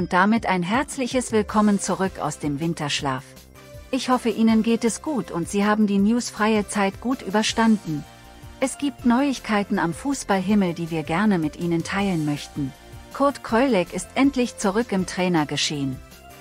und damit ein herzliches Willkommen zurück aus dem Winterschlaf. Ich hoffe, Ihnen geht es gut und Sie haben die newsfreie Zeit gut überstanden. Es gibt Neuigkeiten am Fußballhimmel, die wir gerne mit Ihnen teilen möchten. Kurt Krölleck ist endlich zurück im Trainergeschehen.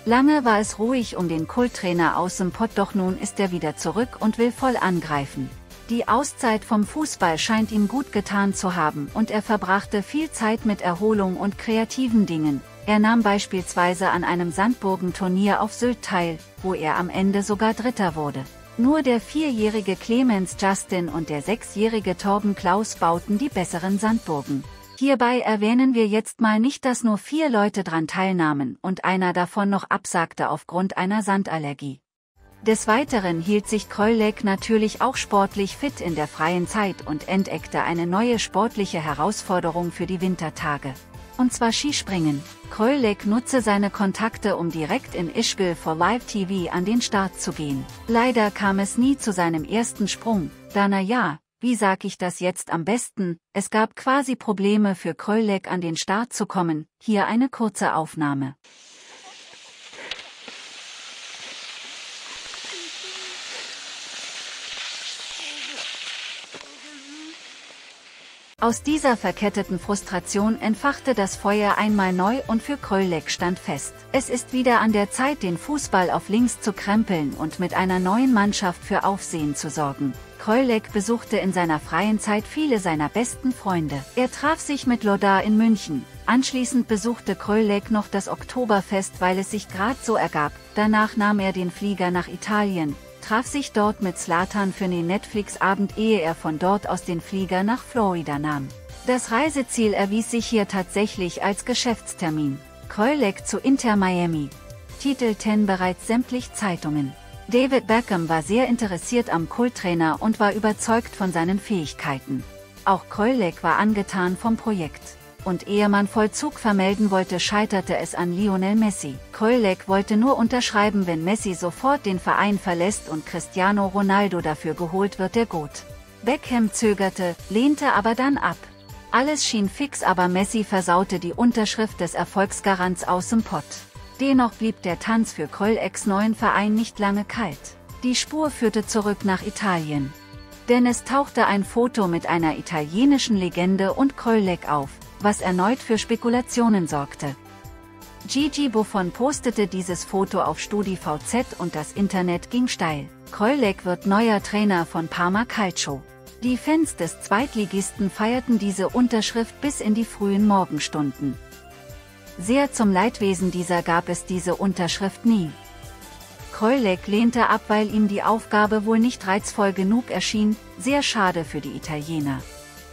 Lange war es ruhig um den Kulttrainer aus dem Pott, doch nun ist er wieder zurück und will voll angreifen. Die Auszeit vom Fußball scheint ihm gut getan zu haben und er verbrachte viel Zeit mit Erholung und kreativen Dingen. Er nahm beispielsweise an einem Sandburgenturnier auf Sylt teil, wo er am Ende sogar Dritter wurde. Nur der 4-jährige Clemens Justin und der 6-jährige Torben Klaus bauten die besseren Sandburgen. Hierbei erwähnen wir jetzt mal nicht, dass nur 4 Leute dran teilnahmen und einer davon noch absagte aufgrund einer Sandallergie. Des Weiteren hielt sich Krölleck natürlich auch sportlich fit in der freien Zeit und entdeckte eine neue sportliche Herausforderung für die Wintertage. Und zwar Skispringen. Krölleck nutze seine Kontakte, um direkt in Ischgl vor Live TV an den Start zu gehen. Leider kam es nie zu seinem ersten Sprung, da naja, wie sag ich das jetzt am besten, es gab quasi Probleme für Krölleck an den Start zu kommen, hier eine kurze Aufnahme. Aus dieser verketteten Frustration entfachte das Feuer einmal neu und für Krölleck stand fest. Es ist wieder an der Zeit, den Fußball auf links zu krempeln und mit einer neuen Mannschaft für Aufsehen zu sorgen. Krölleck besuchte in seiner freien Zeit viele seiner besten Freunde. Er traf sich mit Lothar in München. Anschließend besuchte Krölleck noch das Oktoberfest, weil es sich gerade so ergab. Danach nahm er den Flieger nach Italien, traf sich dort mit Zlatan für den Netflix-Abend, ehe er von dort aus den Flieger nach Florida nahm. Das Reiseziel erwies sich hier tatsächlich als Geschäftstermin. Krölleck zu Inter Miami. Titelten bereits sämtlich Zeitungen. David Beckham war sehr interessiert am Kulttrainer und war überzeugt von seinen Fähigkeiten. Auch Krölleck war angetan vom Projekt. Und ehe man Vollzug vermelden wollte, scheiterte es an Lionel Messi. Krölleck wollte nur unterschreiben, wenn Messi sofort den Verein verlässt und Cristiano Ronaldo dafür geholt wird, der Goat. Beckham zögerte, lehnte aber dann ab. Alles schien fix, aber Messi versaute die Unterschrift des Erfolgsgarants aus dem Pott. Dennoch blieb der Tanz für Kröllecks neuen Verein nicht lange kalt. Die Spur führte zurück nach Italien. Denn es tauchte ein Foto mit einer italienischen Legende und Krölleck auf, was erneut für Spekulationen sorgte. Gigi Buffon postete dieses Foto auf StudiVZ und das Internet ging steil. Krölleck wird neuer Trainer von Parma Calcio. Die Fans des Zweitligisten feierten diese Unterschrift bis in die frühen Morgenstunden. Sehr zum Leidwesen dieser gab es diese Unterschrift nie. Krölleck lehnte ab, weil ihm die Aufgabe wohl nicht reizvoll genug erschien, sehr schade für die Italiener.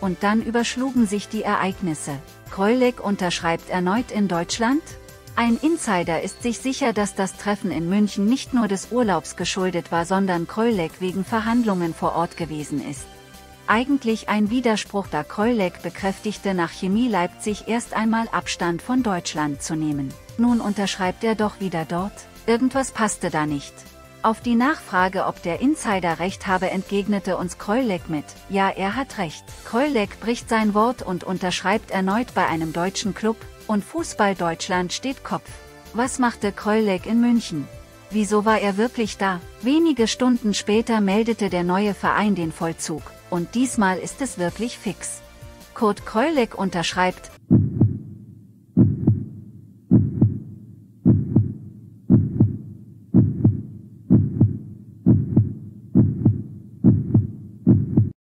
Und dann überschlugen sich die Ereignisse. Krölleck unterschreibt erneut in Deutschland? Ein Insider ist sich sicher, dass das Treffen in München nicht nur des Urlaubs geschuldet war, sondern Krölleck wegen Verhandlungen vor Ort gewesen ist. Eigentlich ein Widerspruch, da Krölleck bekräftigte, nach Chemie Leipzig erst einmal Abstand von Deutschland zu nehmen. Nun unterschreibt er doch wieder dort? Irgendwas passte da nicht. Auf die Nachfrage, ob der Insider recht habe, entgegnete uns Krölleck mit: Ja, er hat recht. Krölleck bricht sein Wort und unterschreibt erneut bei einem deutschen Club, und Fußball Deutschland steht Kopf. Was machte Krölleck in München? Wieso war er wirklich da? Wenige Stunden später meldete der neue Verein den Vollzug, und diesmal ist es wirklich fix. Kurt Krölleck unterschreibt.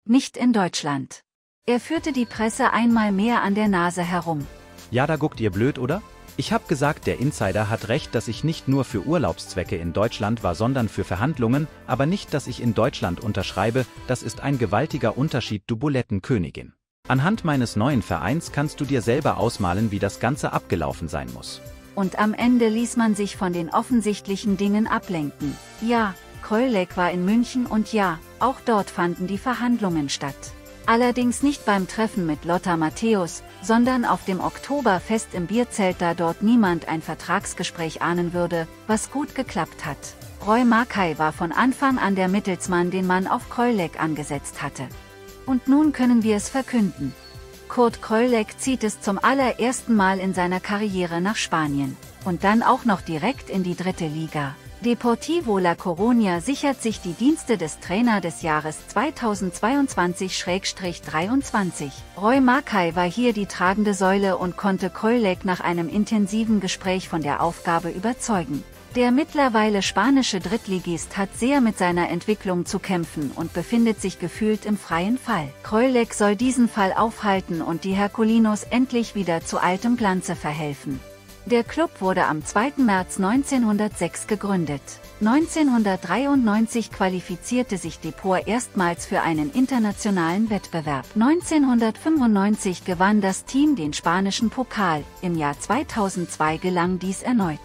Nicht in Deutschland. Er führte die Presse einmal mehr an der Nase herum. Ja, da guckt ihr blöd, oder? Ich hab gesagt, der Insider hat recht, dass ich nicht nur für Urlaubszwecke in Deutschland war, sondern für Verhandlungen, aber nicht, dass ich in Deutschland unterschreibe, das ist ein gewaltiger Unterschied, du Bulettenkönigin. Anhand meines neuen Vereins kannst du dir selber ausmalen, wie das Ganze abgelaufen sein muss. Und am Ende ließ man sich von den offensichtlichen Dingen ablenken. Ja, Krölleck war in München und ja, auch dort fanden die Verhandlungen statt. Allerdings nicht beim Treffen mit Lothar Matthäus, sondern auf dem Oktoberfest im Bierzelt, da dort niemand ein Vertragsgespräch ahnen würde, was gut geklappt hat. Roy Makaay war von Anfang an der Mittelsmann, den man auf Krölleck angesetzt hatte. Und nun können wir es verkünden. Kurt Krölleck zieht es zum allerersten Mal in seiner Karriere nach Spanien. und dann auch noch direkt in die dritte Liga. Deportivo La Coruña sichert sich die Dienste des Trainer des Jahres 2022-23. Roy Makaay war hier die tragende Säule und konnte Krölleck nach einem intensiven Gespräch von der Aufgabe überzeugen. Der mittlerweile spanische Drittligist hat sehr mit seiner Entwicklung zu kämpfen und befindet sich gefühlt im freien Fall. Krölleck soll diesen Fall aufhalten und die Herculinos endlich wieder zu altem Glanze verhelfen. Der Club wurde am 2. März 1906 gegründet. 1993 qualifizierte sich Depor erstmals für einen internationalen Wettbewerb. 1995 gewann das Team den spanischen Pokal, im Jahr 2002 gelang dies erneut.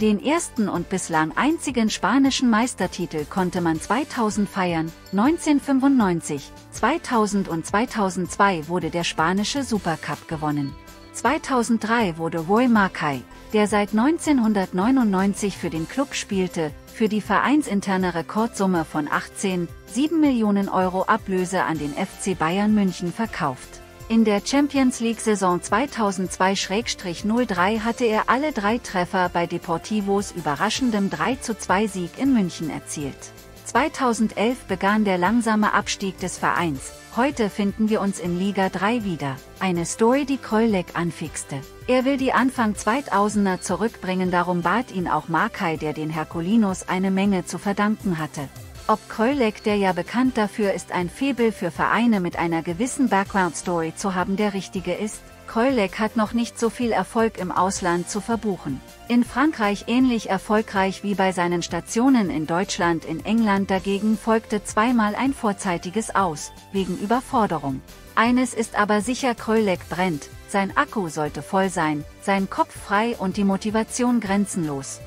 Den ersten und bislang einzigen spanischen Meistertitel konnte man 2000 feiern, 1995, 2000 und 2002 wurde der spanische Supercup gewonnen. 2003 wurde Roy Makaay, der seit 1999 für den Club spielte, für die vereinsinterne Rekordsumme von 18,7 Millionen Euro Ablöse an den FC Bayern München verkauft. In der Champions-League-Saison 2002-03 hatte er alle drei Treffer bei Deportivos überraschendem 3:2-Sieg in München erzielt. 2011 begann der langsame Abstieg des Vereins. Heute finden wir uns in Liga 3 wieder. Eine Story, die Krölleck anfixte. Er will die Anfang 2000er zurückbringen, darum bat ihn auch Makaay, der den Herculinos eine Menge zu verdanken hatte. Ob Krölleck, der ja bekannt dafür ist, ein Faible für Vereine mit einer gewissen Background-Story zu haben, der richtige ist. Krölleck hat noch nicht so viel Erfolg im Ausland zu verbuchen. In Frankreich ähnlich erfolgreich wie bei seinen Stationen in Deutschland, in England dagegen folgte zweimal ein vorzeitiges Aus, wegen Überforderung. Eines ist aber sicher, Krölleck brennt, sein Akku sollte voll sein, sein Kopf frei und die Motivation grenzenlos.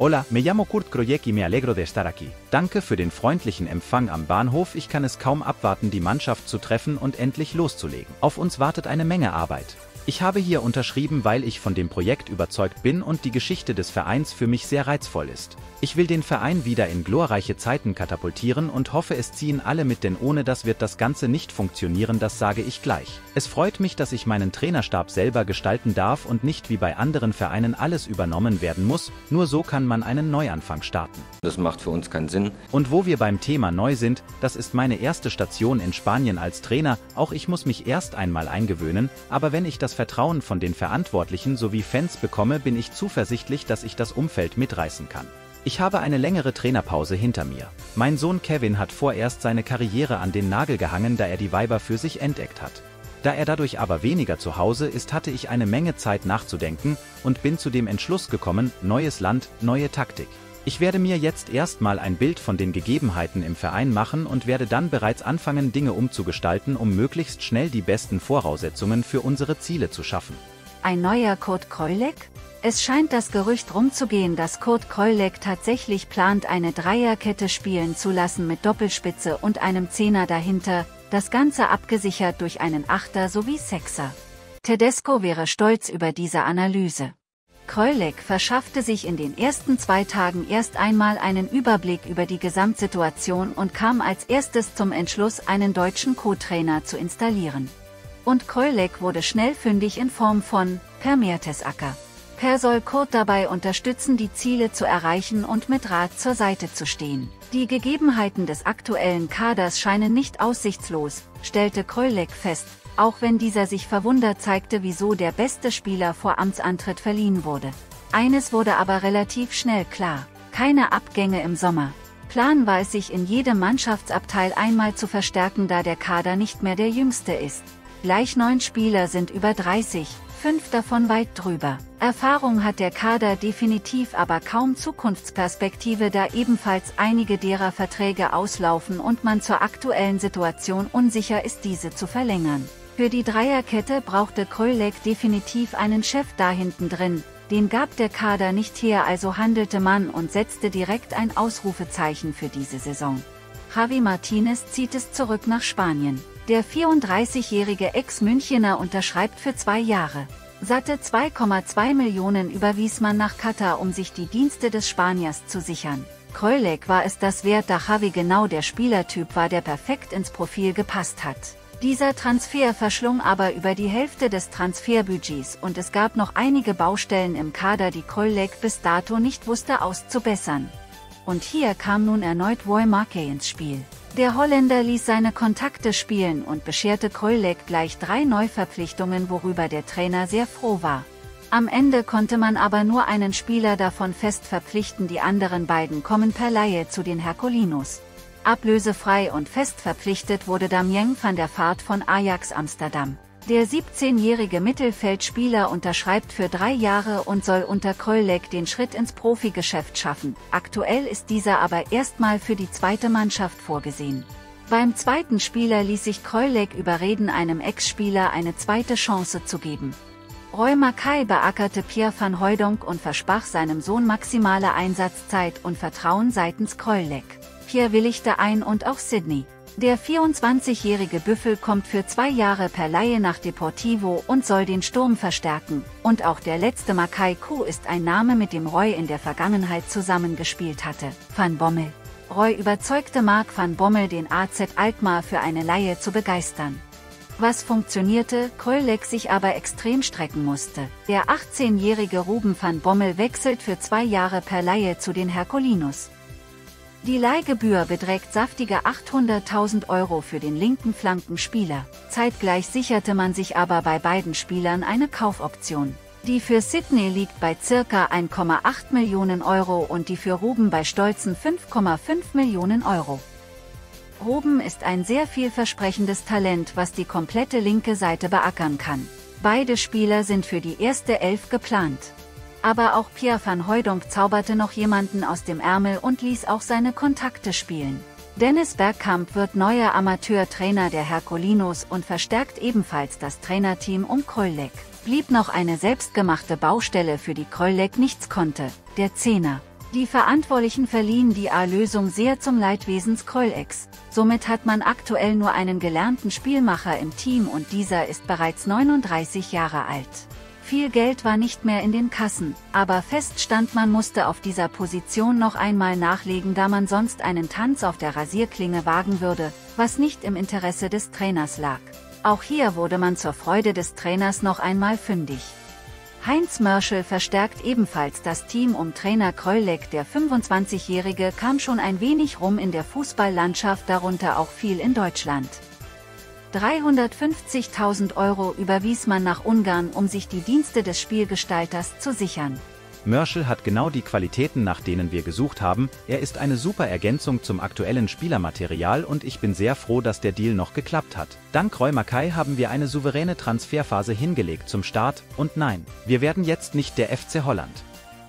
Hola, me llamo Kurt Krölleck y me alegro de estar aquí. Danke für den freundlichen Empfang am Bahnhof. Ich kann es kaum abwarten, die Mannschaft zu treffen und endlich loszulegen. Auf uns wartet eine Menge Arbeit. Ich habe hier unterschrieben, weil ich von dem Projekt überzeugt bin und die Geschichte des Vereins für mich sehr reizvoll ist. Ich will den Verein wieder in glorreiche Zeiten katapultieren und hoffe, es ziehen alle mit, denn ohne das wird das Ganze nicht funktionieren, das sage ich gleich. Es freut mich, dass ich meinen Trainerstab selber gestalten darf und nicht wie bei anderen Vereinen alles übernommen werden muss, nur so kann man einen Neuanfang starten. Das macht für uns keinen Sinn. Und wo wir beim Thema neu sind, das ist meine erste Station in Spanien als Trainer, auch ich muss mich erst einmal eingewöhnen, aber wenn ich das Vertrauen von den Verantwortlichen sowie Fans bekomme, bin ich zuversichtlich, dass ich das Umfeld mitreißen kann. Ich habe eine längere Trainerpause hinter mir. Mein Sohn Kevin hat vorerst seine Karriere an den Nagel gehangen, da er die Weiber für sich entdeckt hat. Da er dadurch aber weniger zu Hause ist, hatte ich eine Menge Zeit nachzudenken und bin zu dem Entschluss gekommen, neues Land, neue Taktik. Ich werde mir jetzt erstmal ein Bild von den Gegebenheiten im Verein machen und werde dann bereits anfangen, Dinge umzugestalten, um möglichst schnell die besten Voraussetzungen für unsere Ziele zu schaffen. Ein neuer Kurt Krölleck? Es scheint das Gerücht rumzugehen, dass Kurt Krölleck tatsächlich plant, eine Dreierkette spielen zu lassen mit Doppelspitze und einem Zehner dahinter, das Ganze abgesichert durch einen Achter sowie Sechser. Tedesco wäre stolz über diese Analyse. Krölleck verschaffte sich in den ersten zwei Tagen erst einmal einen Überblick über die Gesamtsituation und kam als erstes zum Entschluss, einen deutschen Co-Trainer zu installieren. Und Krölleck wurde schnell fündig in Form von Per Mertesacker. Per soll Kurt dabei unterstützen, die Ziele zu erreichen und mit Rat zur Seite zu stehen. Die Gegebenheiten des aktuellen Kaders scheinen nicht aussichtslos, stellte Krölleck fest, auch wenn dieser sich verwundert zeigte, wieso der beste Spieler vor Amtsantritt verliehen wurde. Eines wurde aber relativ schnell klar: keine Abgänge im Sommer. Plan war es, sich in jedem Mannschaftsabteil einmal zu verstärken, da der Kader nicht mehr der jüngste ist. Gleich 9 Spieler sind über 30, 5 davon weit drüber. Erfahrung hat der Kader definitiv, aber kaum Zukunftsperspektive, da ebenfalls einige derer Verträge auslaufen und man zur aktuellen Situation unsicher ist, diese zu verlängern. Für die Dreierkette brauchte Krölleck definitiv einen Chef da hinten drin, den gab der Kader nicht her, also handelte man und setzte direkt ein Ausrufezeichen für diese Saison. Javi Martínez zieht es zurück nach Spanien. Der 34-jährige Ex-Münchner unterschreibt für 2 Jahre. Satte 2,2 Millionen überwies man nach Katar, um sich die Dienste des Spaniers zu sichern. Krölleck war es das wert, da Javi genau der Spielertyp war, der perfekt ins Profil gepasst hat. Dieser Transfer verschlung aber über die Hälfte des Transferbudgets und es gab noch einige Baustellen im Kader, die Krölleck bis dato nicht wusste auszubessern. Und hier kam nun erneut Roy Makaay ins Spiel. Der Holländer ließ seine Kontakte spielen und bescherte Krölleck gleich 3 Neuverpflichtungen, worüber der Trainer sehr froh war. Am Ende konnte man aber nur einen Spieler davon fest verpflichten, die anderen beiden kommen per Leihe zu den Herculinos. Ablösefrei und fest verpflichtet wurde Damien van der Vaart von Ajax Amsterdam. Der 17-jährige Mittelfeldspieler unterschreibt für 3 Jahre und soll unter Krölleck den Schritt ins Profigeschäft schaffen, aktuell ist dieser aber erstmal für die zweite Mannschaft vorgesehen. Beim zweiten Spieler ließ sich Krölleck überreden, einem Ex-Spieler eine zweite Chance zu geben. Roy Makaay beackerte Pierre van Hooijdonk und versprach seinem Sohn maximale Einsatzzeit und Vertrauen seitens Krölleck. Pierre willigte ein und auch Sydney. Der 24-jährige Büffel kommt für 2 Jahre per Leihe nach Deportivo und soll den Sturm verstärken. Und auch der letzte Makaay-Coup ist ein Name, mit dem Roy in der Vergangenheit zusammengespielt hatte, Van Bommel. Roy überzeugte Mark van Bommel, den AZ Alkmaar für eine Leihe zu begeistern. Was funktionierte, Krölleck sich aber extrem strecken musste. Der 18-jährige Ruben van Bommel wechselt für 2 Jahre per Leihe zu den Herculinos. Die Leihgebühr beträgt saftige 800.000 € für den linken Flankenspieler. Zeitgleich sicherte man sich aber bei beiden Spielern eine Kaufoption. Die für Sydney liegt bei ca. 1,8 Millionen € und die für Ruben bei stolzen 5,5 Millionen €. Ruben ist ein sehr vielversprechendes Talent, was die komplette linke Seite beackern kann. Beide Spieler sind für die erste Elf geplant. Aber auch Pierre van Hooijdonk zauberte noch jemanden aus dem Ärmel und ließ auch seine Kontakte spielen. Dennis Bergkamp wird neuer Amateurtrainer der Herculinos und verstärkt ebenfalls das Trainerteam um Krölleck. Blieb noch eine selbstgemachte Baustelle, für die Krölleck nichts konnte, der Zehner. Die Verantwortlichen verliehen die A-Lösung sehr zum Leidwesens Kröllecks. Somit hat man aktuell nur einen gelernten Spielmacher im Team und dieser ist bereits 39 Jahre alt. Viel Geld war nicht mehr in den Kassen, aber fest stand, man musste auf dieser Position noch einmal nachlegen, da man sonst einen Tanz auf der Rasierklinge wagen würde, was nicht im Interesse des Trainers lag. Auch hier wurde man zur Freude des Trainers noch einmal fündig. Heinz Mörschel verstärkt ebenfalls das Team um Trainer Krölleck. Der 25-Jährige kam schon ein wenig rum in der Fußballlandschaft, darunter auch viel in Deutschland. 350.000 € überwies man nach Ungarn, um sich die Dienste des Spielgestalters zu sichern. Mörschel hat genau die Qualitäten, nach denen wir gesucht haben. Er ist eine super Ergänzung zum aktuellen Spielermaterial und ich bin sehr froh, dass der Deal noch geklappt hat. Dank Roy Makaay haben wir eine souveräne Transferphase hingelegt zum Start und nein, wir werden jetzt nicht der FC Holland.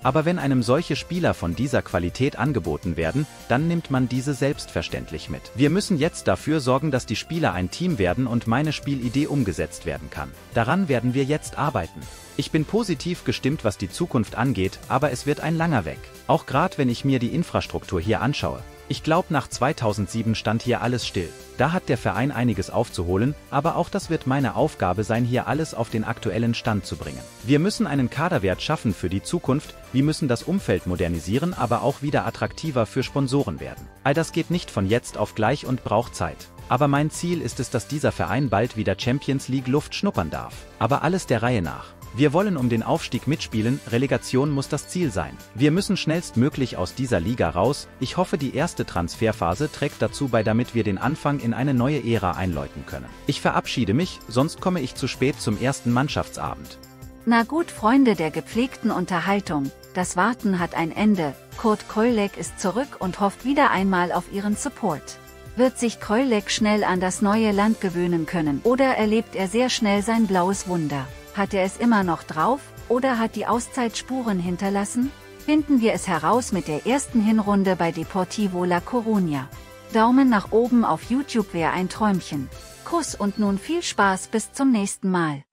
Aber wenn einem solche Spieler von dieser Qualität angeboten werden, dann nimmt man diese selbstverständlich mit. Wir müssen jetzt dafür sorgen, dass die Spieler ein Team werden und meine Spielidee umgesetzt werden kann. Daran werden wir jetzt arbeiten. Ich bin positiv gestimmt, was die Zukunft angeht, aber es wird ein langer Weg. Auch gerade wenn ich mir die Infrastruktur hier anschaue. Ich glaube, nach 2007 stand hier alles still. Da hat der Verein einiges aufzuholen, aber auch das wird meine Aufgabe sein, hier alles auf den aktuellen Stand zu bringen. Wir müssen einen Kaderwert schaffen für die Zukunft, wir müssen das Umfeld modernisieren, aber auch wieder attraktiver für Sponsoren werden. All das geht nicht von jetzt auf gleich und braucht Zeit. Aber mein Ziel ist es, dass dieser Verein bald wieder Champions League Luft schnuppern darf. Aber alles der Reihe nach. Wir wollen um den Aufstieg mitspielen, Relegation muss das Ziel sein. Wir müssen schnellstmöglich aus dieser Liga raus, ich hoffe, die erste Transferphase trägt dazu bei, damit wir den Anfang in eine neue Ära einläuten können. Ich verabschiede mich, sonst komme ich zu spät zum ersten Mannschaftsabend. Na gut, Freunde der gepflegten Unterhaltung, das Warten hat ein Ende. Kurt Krölleck ist zurück und hofft wieder einmal auf ihren Support. Wird sich Krölleck schnell an das neue Land gewöhnen können oder erlebt er sehr schnell sein blaues Wunder? Hat er es immer noch drauf, oder hat die Auszeit Spuren hinterlassen? Finden wir es heraus mit der ersten Hinrunde bei Deportivo La Coruña. Daumen nach oben auf YouTube wäre ein Träumchen. Kuss und nun viel Spaß, bis zum nächsten Mal.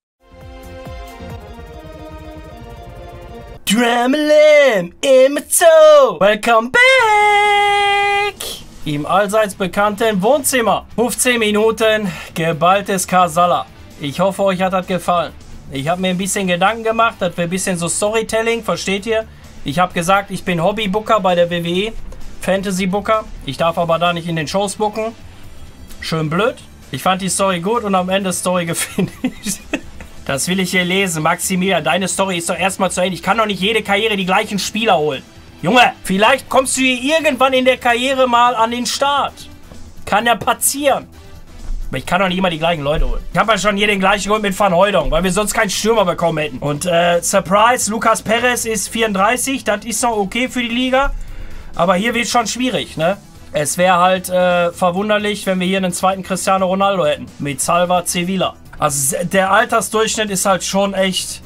Dremelim im Zoo! Welcome back! Im allseits bekannten Wohnzimmer. 15 Minuten geballtes Kasala. Ich hoffe, euch hat das gefallen. Ich habe mir ein bisschen Gedanken gemacht, das wäre ein bisschen so Storytelling, versteht ihr? Ich habe gesagt, ich bin Hobbybooker bei der WWE, Fantasy-Booker. Ich darf aber da nicht in den Shows booken. Schön blöd. Ich fand die Story gut und am Ende Story gefinisht. Das will ich hier lesen. Maximilian, deine Story ist doch erstmal zu Ende. Ich kann doch nicht jede Karriere die gleichen Spieler holen. Junge, vielleicht kommst du hier irgendwann in der Karriere mal an den Start. Kann ja passieren. Aber ich kann doch nicht immer die gleichen Leute holen. Ich habe ja schon hier den gleichen Grund mit Van Hooijdonk, weil wir sonst keinen Stürmer bekommen hätten. Und Surprise, Lucas Pérez ist 34. Das ist noch okay für die Liga. Aber hier wird es schon schwierig, ne? Es wäre halt verwunderlich, wenn wir hier einen zweiten Cristiano Ronaldo hätten. Mit Salva Sevilla. Also der Altersdurchschnitt ist halt schon echt...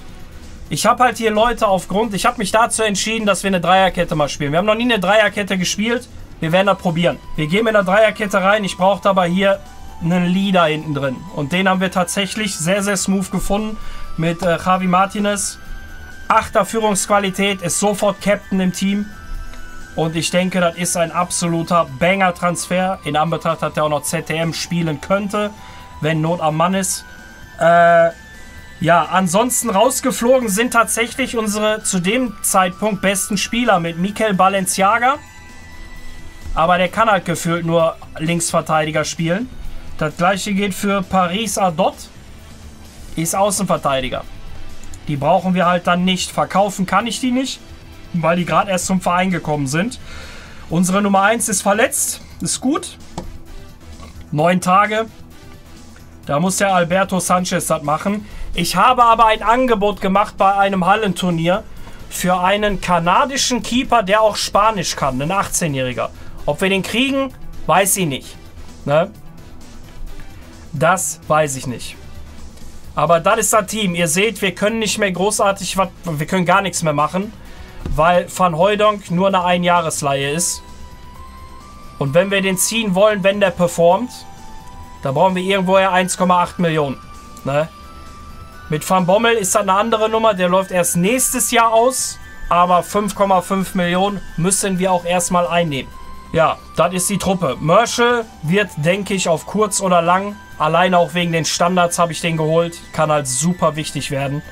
Ich habe halt hier Leute aufgrund... Ich habe mich dazu entschieden, dass wir eine Dreierkette mal spielen. Wir haben noch nie eine Dreierkette gespielt. Wir werden das probieren. Wir gehen mit einer Dreierkette rein. Ich brauche dabei hier einen Leader hinten drin. Und den haben wir tatsächlich sehr, sehr smooth gefunden. Mit Javi Martínez. Achter Führungsqualität. Ist sofort Captain im Team. Und ich denke, das ist ein absoluter Banger-Transfer. In Anbetracht, dass der auch noch ZTM spielen könnte, wenn Not am Mann ist. Ja, ansonsten rausgeflogen sind tatsächlich unsere zu dem Zeitpunkt besten Spieler mit Mikel Balenciaga. Aber der kann halt gefühlt nur Linksverteidiger spielen. Das gleiche geht für Paris Adot. Ist Außenverteidiger. Die brauchen wir halt dann nicht. Verkaufen kann ich die nicht, weil die gerade erst zum Verein gekommen sind. Unsere Nummer 1 ist verletzt. Ist gut. 9 Tage. Da muss der Alberto Sanchez das machen. Ich habe aber ein Angebot gemacht bei einem Hallenturnier für einen kanadischen Keeper, der auch Spanisch kann. Ein 18-Jähriger. Ob wir den kriegen, weiß ich nicht. Ne? Das weiß ich nicht. Aber das ist das Team. Ihr seht, wir können nicht mehr großartig was... Wir können gar nichts mehr machen. Weil Van Hooijdonk nur eine Einjahresleihe ist. Und wenn wir den ziehen wollen, wenn der performt, dann brauchen wir irgendwoher 1,8 Millionen. Ne? Mit Van Bommel ist das eine andere Nummer. Der läuft erst nächstes Jahr aus. Aber 5,5 Millionen müssen wir auch erstmal einnehmen. Ja, das ist die Truppe. Mörschel wird, denke ich, auf kurz oder lang, alleine auch wegen den Standards habe ich den geholt, kann halt super wichtig werden.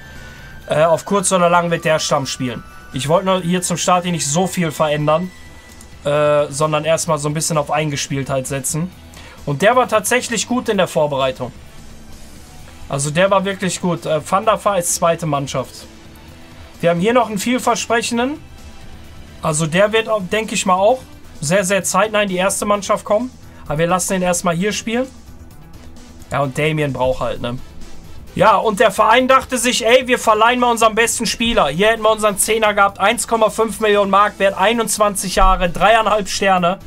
Auf kurz oder lang wird der Stamm spielen. Ich wollte nur hier zum Start hier nicht so viel verändern, sondern erstmal so ein bisschen auf Eingespieltheit setzen. Und der war tatsächlich gut in der Vorbereitung. Also der war wirklich gut. Van der Vaart ist zweite Mannschaft. Wir haben hier noch einen vielversprechenden. Also der wird, denke ich mal, auch sehr, sehr zeitnah in die erste Mannschaft kommen. Aber wir lassen ihn erstmal hier spielen. Ja, und Damien braucht halt, ne? Ja, und der Verein dachte sich, ey, wir verleihen mal unseren besten Spieler. Hier hätten wir unseren Zehner gehabt. 1,5 Millionen Mark, wert 21 Jahre, 3,5 Sterne.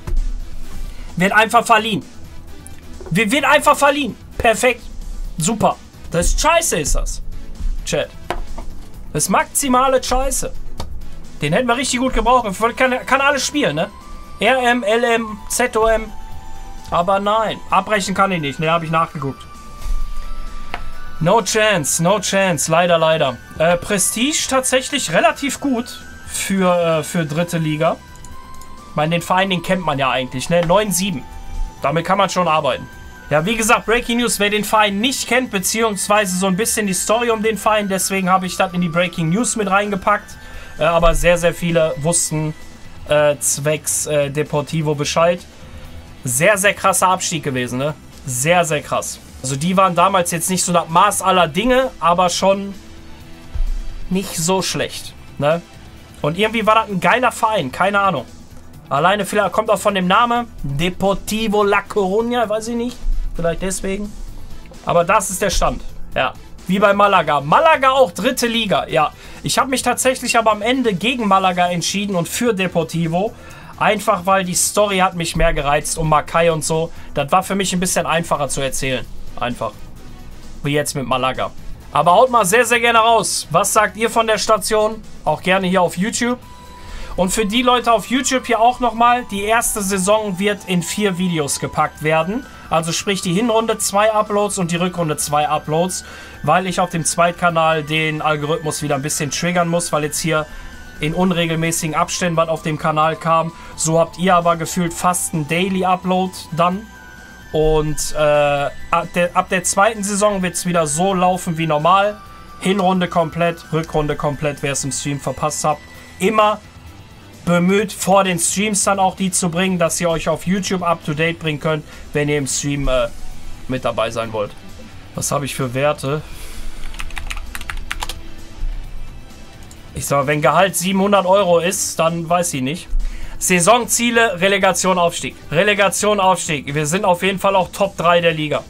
Wird einfach verliehen. Wird einfach verliehen. Perfekt. Super. Das ist scheiße, ist das. Chat. Das ist maximale Scheiße. Den hätten wir richtig gut gebraucht. Kann alles spielen, ne? RM, LM, ZOM. Aber nein. Abbrechen kann ich nicht. Ne, habe ich nachgeguckt. No chance, no chance. Leider, leider. Prestige tatsächlich relativ gut für dritte Liga. Ich meine, den Verein, den kennt man ja eigentlich, ne? 9-7. Damit kann man schon arbeiten. Ja, wie gesagt, Breaking News. Wer den Verein nicht kennt, beziehungsweise so ein bisschen die Story um den Verein, deswegen habe ich das in die Breaking News mit reingepackt. Aber sehr, sehr viele wussten zwecks Deportivo Bescheid. Sehr, sehr krasser Abstieg gewesen, ne? Sehr, sehr krass. Also die waren damals jetzt nicht so das Maß aller Dinge, aber schon nicht so schlecht, ne? Und irgendwie war das ein geiler Verein, keine Ahnung. Alleine vielleicht kommt auch von dem Namen Deportivo La Coruña, weiß ich nicht. Vielleicht deswegen. Aber das ist der Stand, ja. Wie bei Malaga. Malaga auch dritte Liga, ja. Ich habe mich tatsächlich aber am Ende gegen Malaga entschieden und für Deportivo. Einfach weil die Story hat mich mehr gereizt um Makaay und so. Das war für mich ein bisschen einfacher zu erzählen. Einfach. Wie jetzt mit Malaga. Aber haut mal sehr, sehr gerne raus. Was sagt ihr von der Station? Auch gerne hier auf YouTube. Und für die Leute auf YouTube hier auch nochmal. Die erste Saison wird in 4 Videos gepackt werden. Also sprich die Hinrunde 2 Uploads und die Rückrunde 2 Uploads. Weil ich auf dem Zweitkanal den Algorithmus wieder ein bisschen triggern muss. Weil jetzt hier in unregelmäßigen Abständen was auf dem Kanal kam. So habt ihr aber gefühlt fast einen Daily Upload dann. Und ab der 2. Saison wird es wieder so laufen wie normal. Hinrunde komplett, Rückrunde komplett, wer es im Stream verpasst habt. Immer bemüht, vor den Streams dann auch die zu bringen, dass ihr euch auf YouTube up to date bringen könnt, wenn ihr im Stream mit dabei sein wollt. Was habe ich für Werte? Ich sag mal, wenn Gehalt 700 € ist, dann weiß ich nicht. Saisonziele, Relegation, Aufstieg. Relegation, Aufstieg. Wir sind auf jeden Fall auch Top 3 der Liga.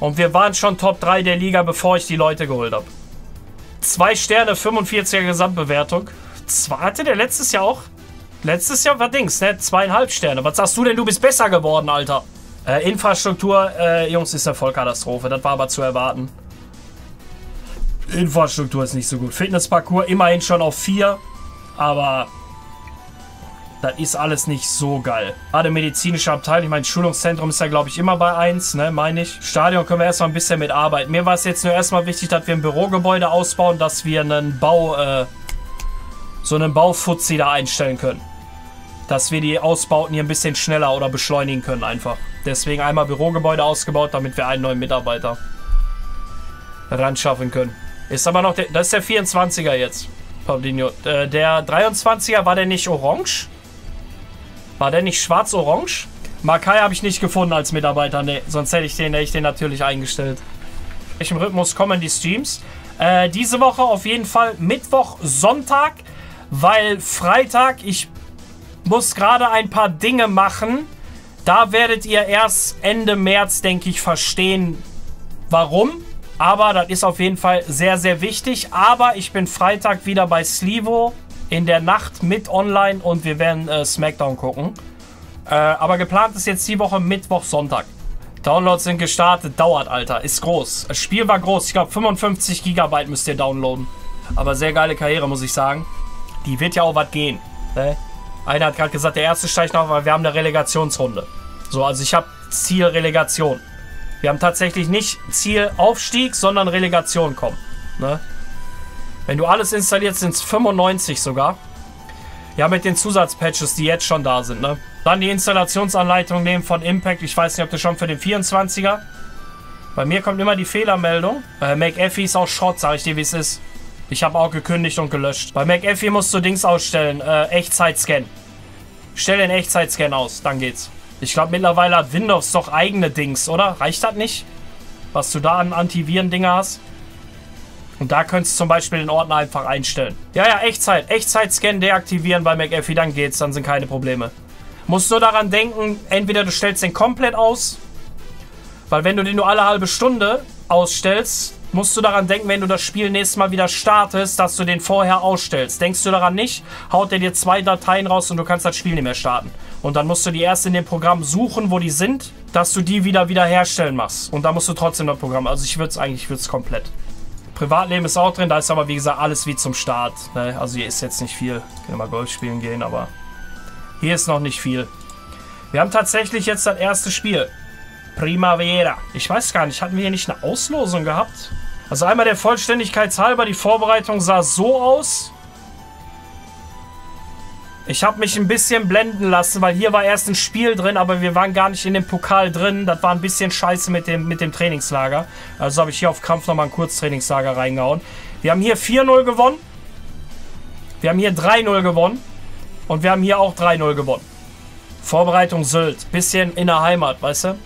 Und wir waren schon Top 3 der Liga, bevor ich die Leute geholt habe. 2 Sterne, 45er Gesamtbewertung. Hatte der letztes Jahr auch? Letztes Jahr war Dings, ne? 2,5 Sterne. Was sagst du denn? Du bist besser geworden, Alter. Infrastruktur, Jungs, ist eine Vollkatastrophe. Das war aber zu erwarten. Infrastruktur ist nicht so gut. Fitnessparcours immerhin schon auf 4. Aber das ist alles nicht so geil. Ah, der medizinische Abteil. Ich meine, Schulungszentrum ist ja, glaube ich, immer bei 1, ne, meine ich. Stadion können wir erstmal ein bisschen mitarbeiten. Mir war es jetzt nur erstmal wichtig, dass wir ein Bürogebäude ausbauen, dass wir einen Bau, so einen Baufutzi da einstellen können. Dass wir die Ausbauten hier ein bisschen schneller oder beschleunigen können einfach. Deswegen einmal Bürogebäude ausgebaut, damit wir einen neuen Mitarbeiter ran schaffen können. Ist aber noch der, das ist der 24er jetzt. Der 23er, war der nicht orange? War der nicht schwarz-orange? Makaay habe ich nicht gefunden als Mitarbeiter. Nee, sonst hätte ich den natürlich eingestellt. In welchem Rhythmus kommen die Streams? Diese Woche auf jeden Fall Mittwoch, Sonntag. Weil Freitag, ich muss gerade ein paar Dinge machen. Da werdet ihr erst Ende März, denke ich, verstehen, warum. Aber das ist auf jeden Fall sehr, sehr wichtig. Aber ich bin Freitag wieder bei Slivo. In der Nacht mit online und wir werden Smackdown gucken. Aber geplant ist jetzt die Woche Mittwoch, Sonntag. Downloads sind gestartet. Dauert, Alter. Ist groß. Das Spiel war groß. Ich glaube, 55 GB müsst ihr downloaden. Aber sehr geile Karriere, muss ich sagen. Die wird ja auch was gehen. Ne? Einer hat gerade gesagt, der erste steigt noch, weil wir haben eine Relegationsrunde. So, also ich habe Ziel Relegation. Wir haben tatsächlich nicht Ziel Aufstieg, sondern Relegation kommen. Ne? Wenn du alles installierst, sind es 95 sogar. Ja, mit den Zusatzpatches, die jetzt schon da sind, ne? Dann die Installationsanleitung nehmen von Impact. Ich weiß nicht, ob das schon für den 24er. Bei mir kommt immer die Fehlermeldung. Bei McAfee ist auch Schrott, sag ich dir, wie es ist. Ich habe auch gekündigt und gelöscht. Bei McAfee musst du Dings ausstellen. Echtzeit-Scan. Stell den Echtzeit-Scan aus, dann geht's. Ich glaube, mittlerweile hat Windows doch eigene Dings, oder? Reicht das nicht? Was du da an Antiviren-Dinger hast? Und da könntest du zum Beispiel den Ordner einfach einstellen. Ja, ja, Echtzeit. Echtzeit-Scan deaktivieren bei McAfee, dann geht's. Dann sind keine Probleme. Musst nur daran denken, entweder du stellst den komplett aus, weil wenn du den nur alle halbe Stunde ausstellst, musst du daran denken, wenn du das Spiel nächstes Mal wieder startest, dass du den vorher ausstellst. Denkst du daran nicht, haut er dir 2 Dateien raus und du kannst das Spiel nicht mehr starten. Und dann musst du die erst in dem Programm suchen, wo die sind, dass du die wieder herstellen machst. Und da musst du trotzdem das Programm. Also ich würde es eigentlich, komplett. Privatleben ist auch drin, da ist aber wie gesagt alles wie zum Start. Ne? Also hier ist jetzt nicht viel. Können mal Golf spielen gehen, aber hier ist noch nicht viel. Wir haben tatsächlich jetzt das erste Spiel. Primavera. Ich weiß gar nicht, hatten wir hier nicht eine Auslosung gehabt? Also einmal der Vollständigkeit halber, die Vorbereitung sah so aus. Ich habe mich ein bisschen blenden lassen, weil hier war erst ein Spiel drin, aber wir waren gar nicht in dem Pokal drin. Das war ein bisschen scheiße mit dem Trainingslager. Also habe ich hier auf Krampf nochmal ein Kurztrainingslager reingehauen. Wir haben hier 4-0 gewonnen. Wir haben hier 3-0 gewonnen. Und wir haben hier auch 3-0 gewonnen. Vorbereitung Sylt. Bisschen in der Heimat, weißt du?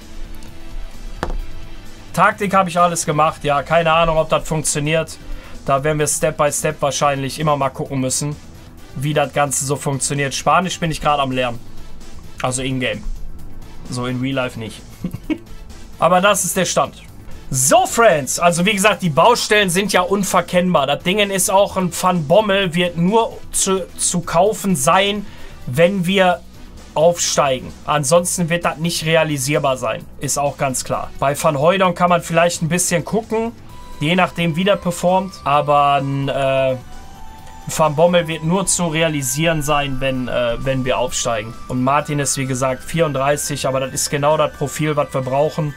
Taktik habe ich alles gemacht. Ja, keine Ahnung, ob das funktioniert. Da werden wir Step by Step wahrscheinlich immer mal gucken müssen, wie das Ganze so funktioniert. Spanisch bin ich gerade am Lernen. Also in-game. So in Real Life nicht. Aber das ist der Stand. So, Friends. Also wie gesagt, die Baustellen sind ja unverkennbar. Das Ding ist auch, ein Van Bommel wird nur zu kaufen sein, wenn wir aufsteigen. Ansonsten wird das nicht realisierbar sein. Ist auch ganz klar. Bei Van Hooijdonk kann man vielleicht ein bisschen gucken. Je nachdem, wie der performt. Aber Van Bommel wird nur zu realisieren sein, wenn wir aufsteigen. Und Martin ist, wie gesagt, 34, aber das ist genau das Profil, was wir brauchen.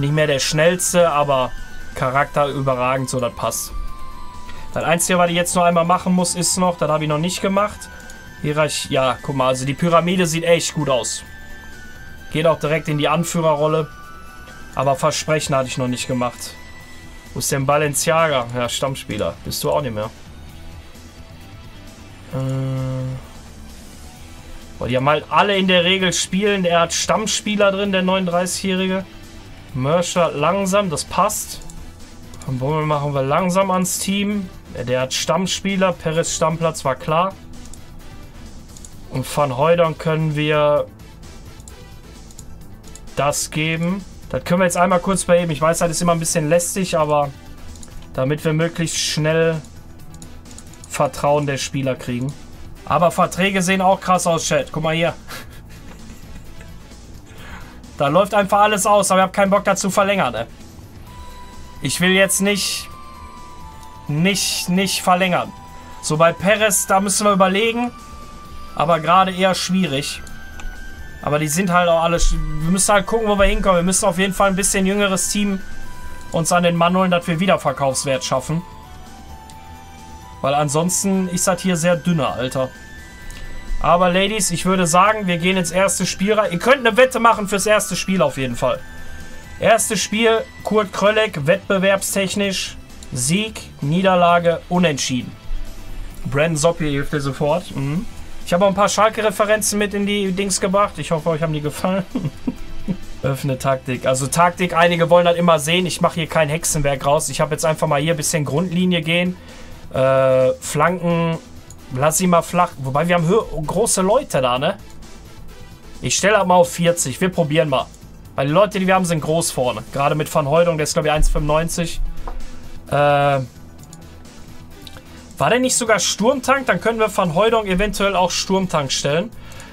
Nicht mehr der Schnellste, aber Charakter überragend, so das passt. Das Einzige, was ich jetzt noch einmal machen muss, ist noch, das habe ich noch nicht gemacht. Hierarchie, ja, guck mal, also die Pyramide sieht echt gut aus. Geht auch direkt in die Anführerrolle. Aber Versprechen hatte ich noch nicht gemacht. Wo ist denn Balenciaga? Ja, Stammspieler. Bist du auch nicht mehr. Boah, die haben halt alle in der Regel spielen. Er hat Stammspieler drin, der 39-Jährige. Mörschel langsam, das passt. Van Bommel machen wir langsam ans Team. Der hat Stammspieler, Pérez Stammplatz war klar. Und Van Hooijdonk können wir das geben. Das können wir jetzt einmal kurz beheben. Ich weiß, das ist immer ein bisschen lästig, aber damit wir möglichst schnell Vertrauen der Spieler kriegen. Aber Verträge sehen auch krass aus, Chat. Guck mal hier. Da läuft einfach alles aus, aber ich habe keinen Bock dazu verlängern. Ey. Ich will jetzt nicht verlängern. So bei Pérez, da müssen wir überlegen. Aber gerade eher schwierig. Aber die sind halt auch alle... Wir müssen halt gucken, wo wir hinkommen. Wir müssen auf jeden Fall ein bisschen jüngeres Team uns an den Mann holen, dass wir wieder Verkaufswert schaffen. Weil ansonsten ist das hier sehr dünner, Alter. Aber Ladies, ich würde sagen, wir gehen ins erste Spiel rein. Ihr könnt eine Wette machen fürs erste Spiel auf jeden Fall. Erstes Spiel, Kurt Krölleck, wettbewerbstechnisch. Sieg, Niederlage, Unentschieden. Brandon Soppi hilft dir sofort. Mhm. Ich habe auch ein paar Schalke-Referenzen mit in die Dings gebracht. Ich hoffe, euch haben die gefallen. Öffne Taktik. Also Taktik, einige wollen das immer sehen. Ich mache hier kein Hexenwerk raus. Ich habe jetzt einfach mal hier ein bisschen Grundlinie gehen. Flanken, lass sie mal flach. Wobei, wir haben große Leute da, ne? Ich stelle halt mal auf 40. Wir probieren mal. Weil die Leute, die wir haben, sind groß vorne. Gerade mit Van Hooijdonk, der ist, glaube ich, 1,95. War der nicht sogar Sturmtank? Dann können wir Van Hooijdonk eventuell auch Sturmtank stellen.